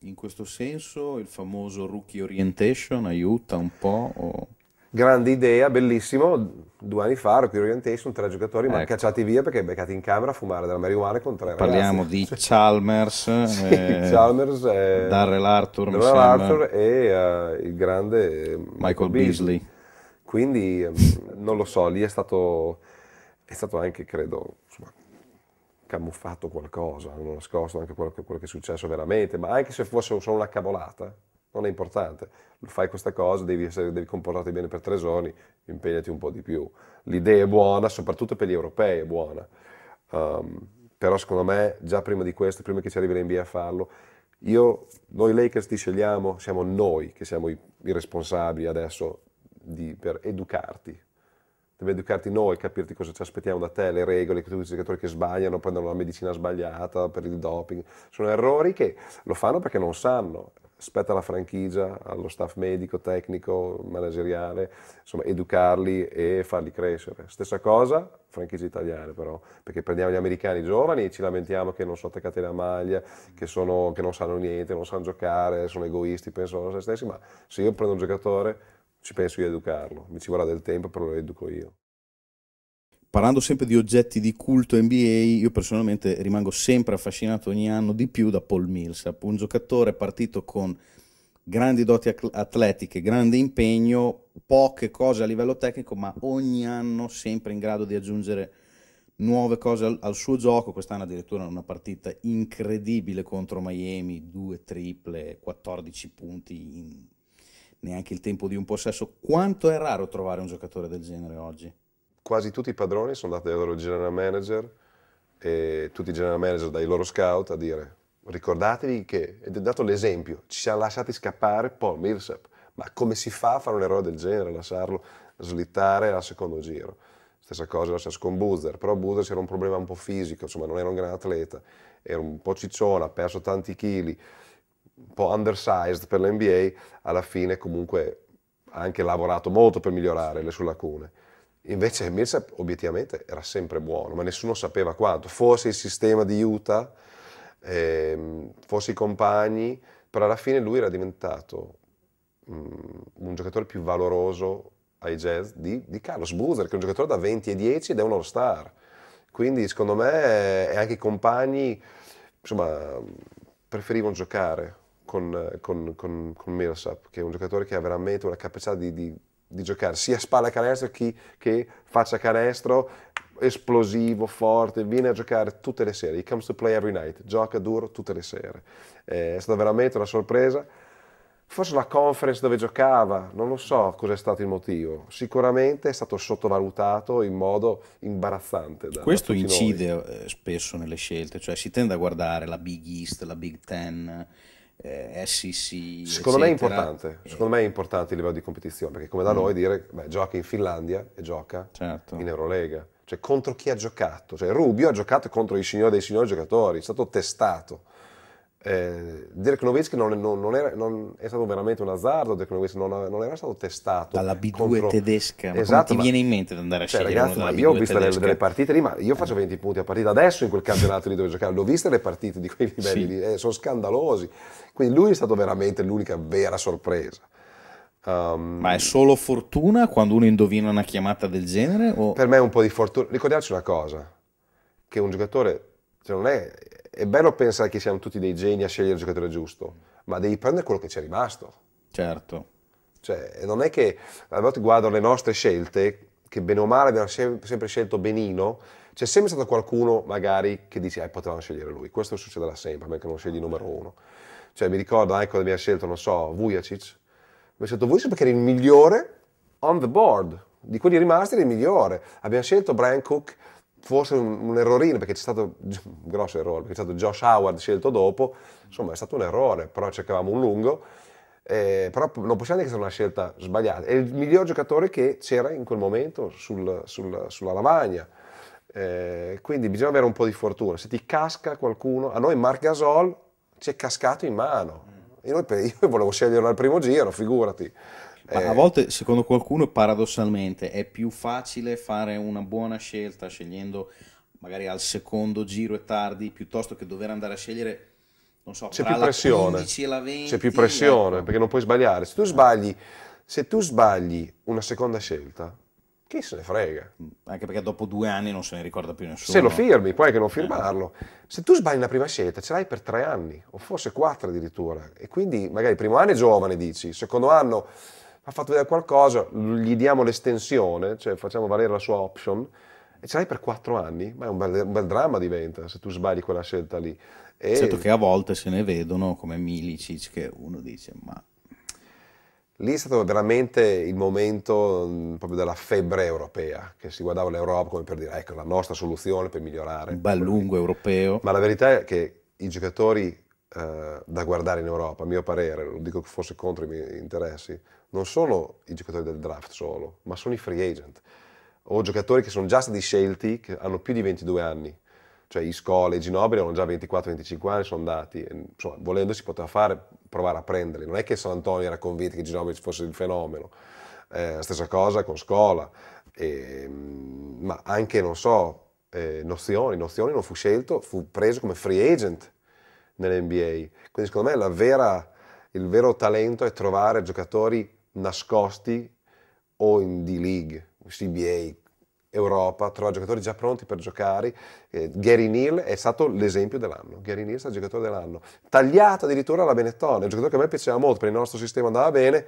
In questo senso il famoso rookie orientation aiuta un po'? O... Grande idea, bellissimo, 2 anni fa rookie orientation, 3 giocatori, ecco, ma cacciati via perché beccati in camera a fumare della marijuana con 3 ragazzi. Parliamo di Chalmers, sì, Chalmers, Darrell Arthur, mi sembra. Arthur e il grande Michael Beasley. Quindi non lo so, lì è stato anche, credo, insomma, camuffato qualcosa, hanno nascosto anche quello che è successo veramente, ma anche se fosse solo una cavolata, non è importante. Fai questa cosa, devi comportarti bene per 3 giorni, impegnati un po' di più. L'idea è buona, soprattutto per gli europei è buona, però secondo me già prima di questo, prima che ci arrivi l'NBA a farlo, noi Lakers ti scegliamo, siamo noi che siamo i responsabili adesso per educarti. Deve educarti noi, capirti cosa ci aspettiamo da te, le regole, che tutti i giocatori che sbagliano prendono la medicina sbagliata per il doping. Sono errori che lo fanno perché non sanno. Aspetta alla franchigia, allo staff medico, tecnico, manageriale, insomma, educarli e farli crescere. Stessa cosa, franchigie italiane però, perché prendiamo gli americani giovani e ci lamentiamo che non sono attaccati alla maglia, che non sanno niente, non sanno giocare, sono egoisti, pensano a se stessi, ma se io prendo un giocatore, ci penso io a educarlo, mi ci vorrà del tempo, però lo educo io. parlando sempre di oggetti di culto NBA, io personalmente rimango sempre affascinato ogni anno di più da Paul Millsap, un giocatore partito con grandi doti atletiche, grande impegno, poche cose a livello tecnico, ma ogni anno sempre in grado di aggiungere nuove cose al suo gioco. Quest'anno addirittura una partita incredibile contro Miami, 2 triple, 14 punti in neanche il tempo di un possesso. Quanto è raro trovare un giocatore del genere oggi? Quasi tutti i padroni sono andati dai loro general manager e tutti i general manager dai loro scout a dire: ricordatevi che, ed è dato l'esempio, ci siamo lasciati scappare Paul Millsap, ma come si fa a fare un errore del genere, lasciarlo slittare al secondo giro? Stessa cosa lasciasse con Boozer, però Boozer c'era un problema un po' fisico, insomma non era un gran atleta, era un po' ciccione, ha perso tanti chili, un po' undersized per l'NBA, alla fine comunque ha anche lavorato molto per migliorare le sue lacune. Invece Millsap obiettivamente era sempre buono, ma nessuno sapeva quanto, forse il sistema di Utah, forse i compagni, però alla fine lui era diventato un giocatore più valoroso ai Jazz di Carlos Boozer, che è un giocatore da 20-10 ed è un all-star, quindi secondo me anche i compagni, insomma, preferivano giocare con Millsap, che è un giocatore che ha veramente una capacità di giocare sia a spalla canestro che faccia canestro, esplosivo, forte, viene a giocare tutte le sere, he comes to play every night, gioca duro tutte le sere, è stata veramente una sorpresa. Forse la conference dove giocava, non lo so cos'è stato il motivo, sicuramente è stato sottovalutato in modo imbarazzante. Questo incide spesso nelle scelte, cioè si tende a guardare la Big East, la Big Ten, SEC, secondo me è importante, secondo me è importante il livello di competizione, perché come da noi dire, beh, gioca in Finlandia e gioca in Eurolega, cioè contro chi ha giocato, cioè Rubio ha giocato contro i signori dei signori giocatori, è stato testato. Dirk Nowitzki non è stato veramente un azzardo, Dirk Nowitzki non era stato testato dalla B2 contro... tedesca. Ma esatto, come ti viene in mente di andare a scegliere, ragazzi, ma io ho visto delle partite lì, ma io faccio 20 punti a partita adesso in quel campionato lì dove giocavo, l'ho viste le partite di quei livelli lì, sono scandalosi, quindi lui è stato veramente l'unica vera sorpresa. Ma è solo fortuna quando uno indovina una chiamata del genere? O... Per me è un po' di fortuna. Ricordiamoci una cosa, che un giocatore, cioè non è... È bello pensare che siamo tutti dei geni a scegliere il giocatore giusto, ma devi prendere quello che c'è rimasto. Certo. Cioè, non è che, a volte guardo le nostre scelte, che bene o male abbiamo sempre scelto benino, c'è sempre stato qualcuno magari che dice, potevamo scegliere lui, questo succederà sempre, a me che non scegli il numero 1. Cioè, mi ricordo anche quando abbiamo scelto, non so, Vujacic, abbiamo scelto Vujacic perché era il migliore on the board, di quelli rimasti era il migliore. Abbiamo scelto Brian Cook, forse un errorino, perché c'è stato un grosso errore, perché c'è stato Josh Howard scelto dopo, insomma è stato un errore, però cercavamo un lungo, però non possiamo dire che sia una scelta sbagliata, è il miglior giocatore che c'era in quel momento sulla lavagna, quindi bisogna avere un po' di fortuna, se ti casca qualcuno, a noi Marc Gasol ci è cascato in mano, io volevo sceglierlo al primo giro, figurati. Ma a volte, secondo qualcuno, paradossalmente, è più facile fare una buona scelta scegliendo magari al secondo giro e tardi, piuttosto che dover andare a scegliere, non so, tra la 15 e la 20. C'è più pressione, perché non puoi sbagliare. Se tu sbagli una seconda scelta, chi se ne frega? Anche perché dopo 2 anni non se ne ricorda più nessuno. Se lo firmi, puoi anche non firmarlo. Se tu sbagli la prima scelta, ce l'hai per 3 anni, o forse 4 addirittura. E quindi magari il primo anno è giovane, dici, il secondo anno... ha fatto vedere qualcosa, gli diamo l'estensione, cioè facciamo valere la sua option, e ce l'hai per 4 anni, ma è un bel dramma diventa se tu sbagli quella scelta lì. E... certo che a volte se ne vedono come Milicic, che uno dice ma... Lì è stato veramente il momento proprio della febbre europea, che si guardava l'Europa come per dire ecco la nostra soluzione per migliorare. Un bel lungo europeo. Ma la verità è che i giocatori da guardare in Europa, a mio parere, non dico che fosse contro i miei interessi, non sono i giocatori del draft solo, ma sono i free agent, o giocatori che sono già stati scelti, che hanno più di 22 anni, cioè Iscola e Ginobili hanno già 24-25 anni, sono andati, e, insomma, volendo si poteva fare, provare a prenderli, non è che San Antonio era convinto che Ginobili fosse il fenomeno, stessa cosa con Scola, ma anche, non so, Nozioni non fu scelto, fu preso come free agent nell'NBA, quindi secondo me il vero talento è trovare giocatori nascosti o in D-League, CBA, Europa, trova giocatori già pronti per giocare. Gary Neal è stato l'esempio dell'anno. Gary Neal è stato il giocatore dell'anno, tagliato addirittura alla Benetton, è un giocatore che a me piaceva molto, per il nostro sistema andava bene,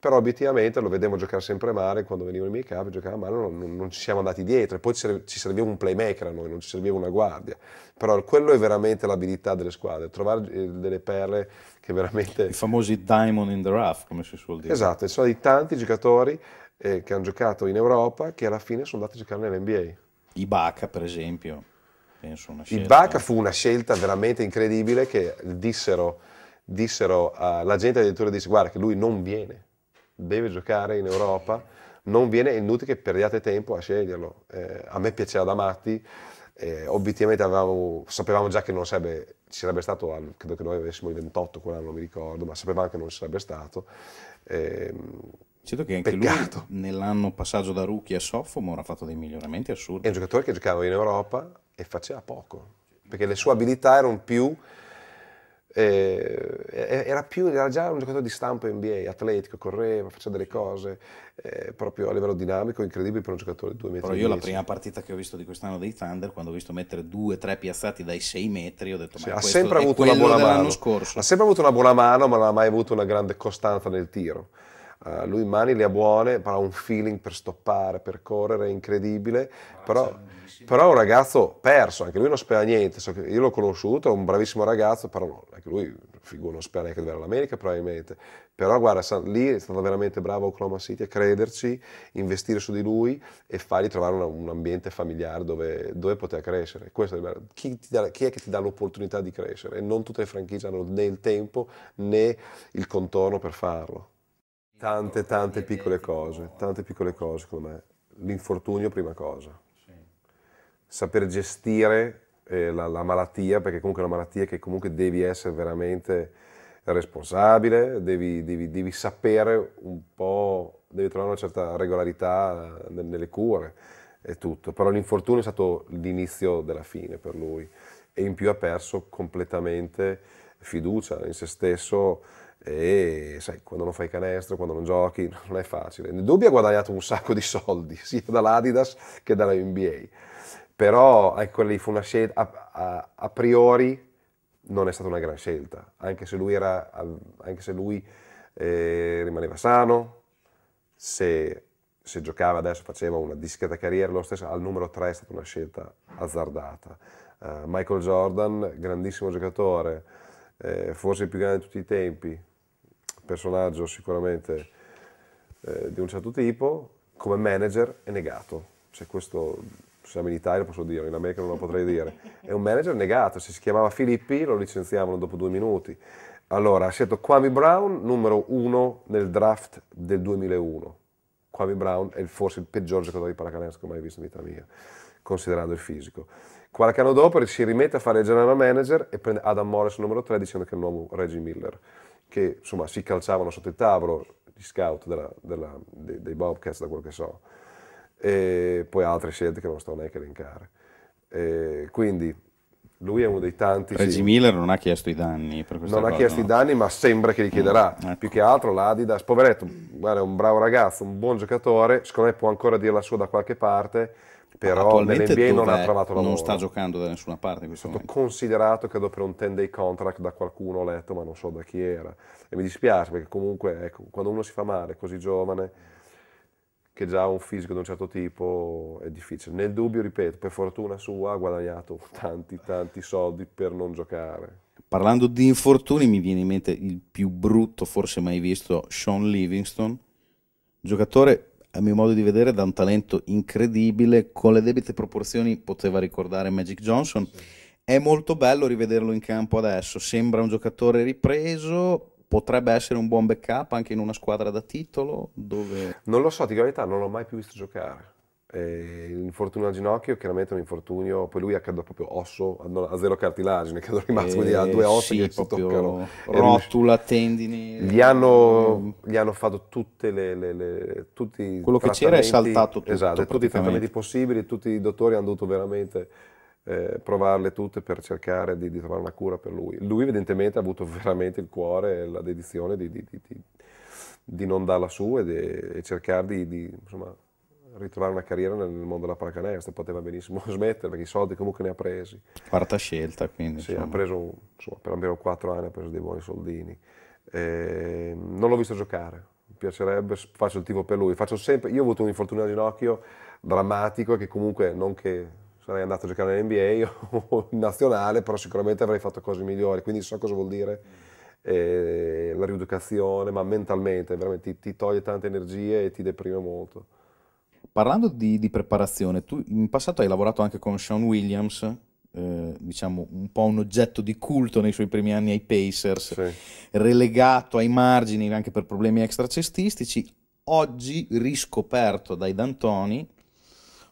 però obiettivamente lo vedevo giocare sempre male, quando venivano i miei capi giocava male, non ci siamo andati dietro, e poi ci serviva un playmaker a noi, non ci serviva una guardia, però quello è veramente l'abilità delle squadre, trovare delle perle che veramente... I famosi diamond in the rough, come si suol dire. Esatto, sono di tanti giocatori che hanno giocato in Europa, che alla fine sono andati a giocare nell'NBA. Ibaka, per esempio, penso una scelta. Ibaka fu una scelta veramente incredibile, che dissero la gente addirittura disse, guarda che lui non viene, deve giocare in Europa, non viene, è inutile che perdiate tempo a sceglierlo. A me piaceva da matti, obiettivamente sapevamo già che non sarebbe, ci sarebbe stato, credo che noi avessimo i 28 quell'anno, non mi ricordo, ma sapevamo che non ci sarebbe stato. Certo che anche peccato. Lui nell'anno passaggio da rookie a sophomore ha fatto dei miglioramenti assurdi. È un giocatore che giocava in Europa e faceva poco, perché le sue abilità erano più... era già un giocatore di stampo NBA, atletico, correva, faceva delle cose proprio a livello dinamico incredibile per un giocatore di 2 metri. Però io la prima partita che ho visto di quest'anno dei Thunder, quando ho visto mettere 2-3 piazzati dai 6 metri, ho detto sì, ma ha sempre avuto una buona mano, ha sempre avuto una buona mano, ma non ha mai avuto una grande costanza nel tiro. Lui mani le ha buone, però ha un feeling per stoppare, per correre, è incredibile, però è un ragazzo perso, anche lui non spera niente, so che io l'ho conosciuto, è un bravissimo ragazzo, però no, anche lui non spera neanche di andare all'America probabilmente, però guarda, lì è stato veramente bravo Oklahoma City a crederci, investire su di lui e fargli trovare un ambiente familiare dove poter crescere. Questo è chi è che ti dà l'opportunità di crescere, e non tutte le franchigie hanno né il tempo né il contorno per farlo. Tante piccole cose, secondo me. L'infortunio, prima cosa. Sì. Saper gestire la malattia, perché comunque è una malattia che comunque devi essere veramente responsabile, devi sapere un po', devi trovare una certa regolarità nelle cure e tutto. Però l'infortunio è stato l'inizio della fine per lui, e in più ha perso completamente fiducia in se stesso. E sai, quando non fai canestro, quando non giochi, non è facile. Nel dubbio ha guadagnato un sacco di soldi, sia dall'Adidas che dalla NBA, però ecco lì fu una scelta, a priori non è stata una gran scelta, anche se lui rimaneva sano, se giocava adesso faceva una discreta carriera lo stesso. Al numero 3 è stata una scelta azzardata. Michael Jordan, grandissimo giocatore, forse il più grande di tutti i tempi, personaggio sicuramente di un certo tipo, come manager è negato. Cioè, questo siamo in Italia, lo posso dire, in America non lo potrei dire. È un manager negato, se si chiamava Filippi lo licenziavano dopo 2 minuti. Allora ha scelto Kwame Brown, numero 1 nel draft del 2001. Kwame Brown è forse il peggior giocatore di pallacanestro mai visto in vita mia, considerando il fisico. Qualche anno dopo si rimette a fare il general manager e prende Adam Morris numero 3, dicendo che è il nuovo Reggie Miller, che insomma si calzavano sotto il tavolo gli scout dei Bobcats, da quello che so, e poi altre scelte che non sto neanche a elencare. Quindi lui è uno dei tanti... Reggie Miller non ha chiesto i danni per questa cosa, ha chiesto i danni, ma sembra che li chiederà. Ecco. Più che altro l'Adidas, poveretto, guarda, è un bravo ragazzo, un buon giocatore, secondo me può ancora dire la sua da qualche parte, però nell'NBA non ha trovato lavoro. Non sta giocando da nessuna parte in questo momento. È stato considerato, credo, per un 10-day contract da qualcuno, ho letto, ma non so da chi era. E mi dispiace, perché comunque, ecco, quando uno si fa male, così giovane, che già ha un fisico di un certo tipo, è difficile. Nel dubbio, ripeto, per fortuna sua ha guadagnato tanti soldi per non giocare. Parlando di infortuni, mi viene in mente il più brutto, forse mai visto, Sean Livingston, giocatore... a mio modo di vedere, da un talento incredibile, con le debite proporzioni poteva ricordare Magic Johnson. È molto bello rivederlo in campo adesso, sembra un giocatore ripreso, potrebbe essere un buon backup anche in una squadra da titolo, dove... Non lo so, di verità non l'ho mai più visto giocare. L'infortunio al ginocchio, chiaramente un infortunio, poi lui ha credo proprio osso, a 0 cartilagine, credo rimasto, quindi ha 2 ossi sì, che si toccano, rotula, tendini, gli hanno fatto tutte tutti quello che c'era è saltato tutto, esatto, tutti i trattamenti possibili, tutti i dottori hanno dovuto veramente provarle tutte per cercare di trovare una cura per lui. Lui evidentemente ha avuto veramente il cuore e la dedizione di non darla su e cercare di insomma ritrovare una carriera nel mondo della pallacanestro, poteva benissimo smettere perché i soldi comunque ne ha presi. Quarta scelta, quindi. Sì, ha preso, insomma, per almeno 4 anni ha preso dei buoni soldini. Non l'ho visto giocare, mi piacerebbe, faccio il tifo per lui. Faccio sempre, io ho avuto un infortunio al ginocchio drammatico che comunque non che sarei andato a giocare nell'NBA o in nazionale, però sicuramente avrei fatto cose migliori, quindi so cosa vuol dire. La rieducazione, ma mentalmente veramente ti toglie tante energie e ti deprime molto. Parlando di preparazione, tu in passato hai lavorato anche con Sean Williams, diciamo un po' un oggetto di culto nei suoi primi anni ai Pacers, sì, relegato ai margini anche per problemi extracestistici, oggi riscoperto dai D'Antoni,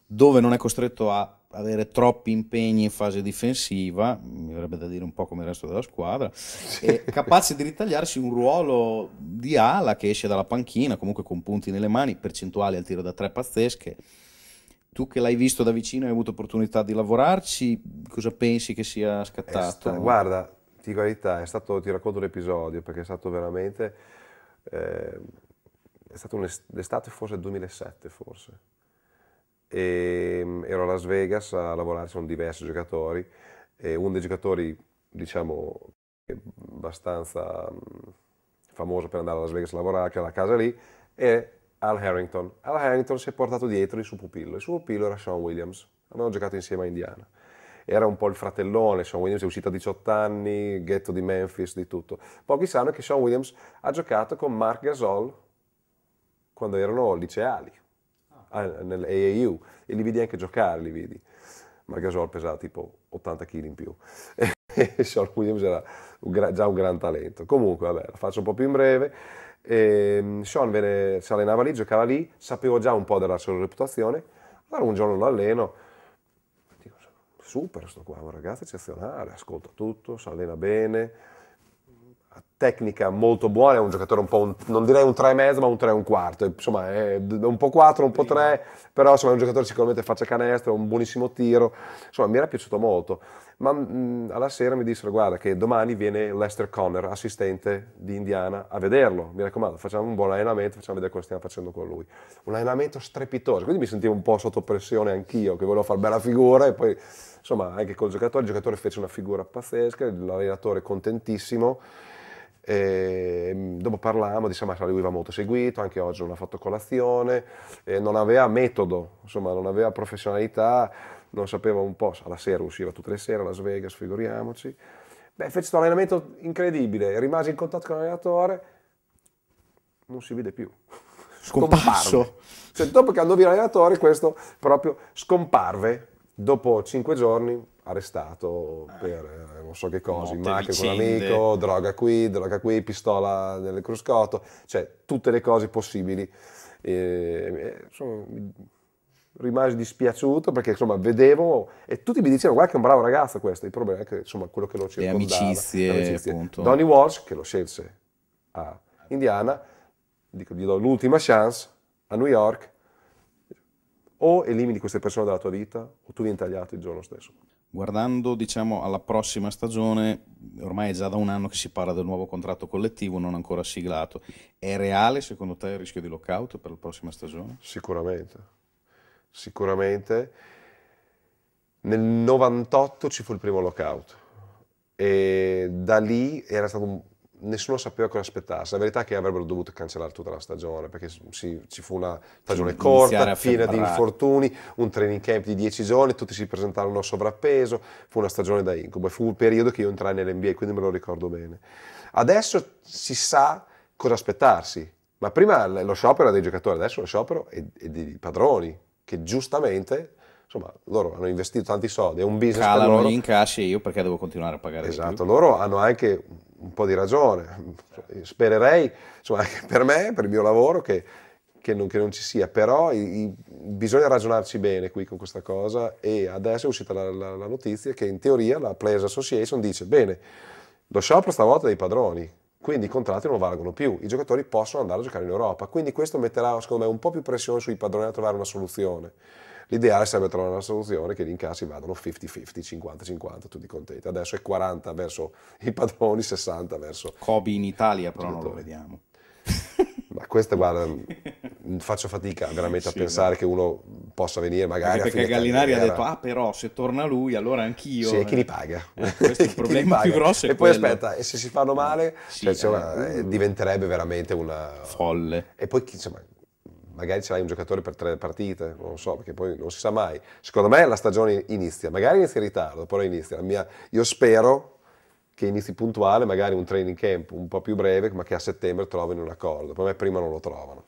dove non è costretto a avere troppi impegni in fase difensiva, mi verrebbe da dire un po' come il resto della squadra, sì, e capace di ritagliarsi un ruolo di ala che esce dalla panchina, comunque con punti nelle mani, percentuali al tiro da tre pazzesche. Tu che l'hai visto da vicino, hai avuto opportunità di lavorarci, cosa pensi che sia scattato? Guarda, ti dico la verità, ti racconto l'episodio perché è stato veramente, è stata un'estate forse 2007 forse. E ero a Las Vegas a lavorare, sono diversi giocatori e uno dei giocatori, diciamo, abbastanza famoso per andare a Las Vegas a lavorare, che era la casa lì, è Al Harrington. Al Harrington si è portato dietro il suo pupillo era Sean Williams, avevano giocato insieme a Indiana, era un po' il fratellone. Sean Williams è uscito a 18 anni, ghetto di Memphis, di tutto. Pochi sanno che Sean Williams ha giocato con Marc Gasol quando erano liceali, nell'AAU, e li vidi anche giocare, li vidi. Marc Gasol pesava tipo 80 kg in più e Sean Williams era già un gran talento. Comunque, vabbè, la faccio un po' più in breve. Sean si allenava lì, giocava lì, sapevo già un po' della sua reputazione. Allora un giorno lo alleno, dico, super sto qua, un ragazzo eccezionale, ascolta tutto, si allena bene, tecnica molto buona, è un giocatore un po', non direi un 3 e mezzo ma un 3 e un quarto, insomma è un po' 4, un po' 3, però insomma è un giocatore sicuramente faccia canestro, un buonissimo tiro, insomma mi era piaciuto molto. Ma alla sera mi dissero, guarda che domani viene Lester Conner, assistente di Indiana, a vederlo, mi raccomando facciamo un buon allenamento, facciamo vedere cosa stiamo facendo con lui. Un allenamento strepitoso, quindi mi sentivo un po' sotto pressione anch'io, che volevo fare bella figura e poi insomma anche col giocatore, il giocatore fece una figura pazzesca, l'allenatore contentissimo. E dopo parlavamo, diciamo che lui va molto seguito, anche oggi non ha fatto colazione, non aveva metodo, insomma non aveva professionalità, non sapeva un po', alla sera usciva tutte le sere a Las Vegas, figuriamoci. Beh, fece questo allenamento incredibile, rimase in contatto con l'allenatore, non si vide più. Scomparso. Cioè, dopo che andò via l'allenatore, questo proprio scomparve, dopo 5 giorni arrestato per non so che cosa, in macchina con un amico, droga qui, pistola nel cruscotto, cioè tutte le cose possibili. Insomma, rimasi dispiaciuto perché insomma vedevo e tutti mi dicevano guarda che è un bravo ragazzo questo, il problema è che insomma quello che lo circondava, le amicizie, appunto. Donnie Walsh che lo scelse a Indiana, dico, gli do l'ultima chance a New York, o elimini queste persone dalla tua vita o tu vieni tagliato il giorno stesso. Guardando diciamo alla prossima stagione, ormai è già da un anno che si parla del nuovo contratto collettivo non ancora siglato, è reale secondo te il rischio di lockout per la prossima stagione? Sicuramente, sicuramente. Nel 98 ci fu il primo lockout e da lì era stato un... nessuno sapeva cosa aspettarsi, la verità è che avrebbero dovuto cancellare tutta la stagione perché ci fu una stagione corta, piena di infortuni, un training camp di 10 giorni, tutti si presentarono a sovrappeso, fu una stagione da incubo, fu un periodo che io entrai nell'NBA, quindi me lo ricordo bene. Adesso si sa cosa aspettarsi, ma prima lo sciopero era dei giocatori, adesso lo sciopero è dei padroni che giustamente... Insomma, loro hanno investito tanti soldi, è un business. Calano per loro gli incassi e io perché devo continuare a pagare? Esatto, loro hanno anche un po' di ragione. Spererei, insomma, anche per me, per il mio lavoro, che non ci sia. Però bisogna ragionarci bene qui con questa cosa e adesso è uscita la notizia che in teoria la Players Association dice bene, lo sciopero stavolta dei padroni, quindi i contratti non valgono più, i giocatori possono andare a giocare in Europa. Quindi questo metterà, secondo me, un po' più pressione sui padroni a trovare una soluzione. L'ideale sarebbe trovare una soluzione che gli incassi vadano 50-50, 50-50, tutti contenti. Adesso è 40 verso i padroni, 60 verso... Kobe in Italia però non lo vediamo. Ma questo guarda, faccio fatica veramente a pensare che uno possa venire magari perché a Gallinari ha detto, ah però se torna lui allora anch'io. Sì, chi li paga? Questo è il problema più grosso. E poi aspetta, e se si fanno male diventerebbe veramente una... folle. E poi insomma, magari ce l'hai un giocatore per 3 partite, non so, perché poi non si sa mai. Secondo me la stagione inizia, magari inizia in ritardo, però inizia. Io spero che inizi puntuale, magari un training camp un po' più breve, ma che a settembre trovino un accordo. Per me prima non lo trovano.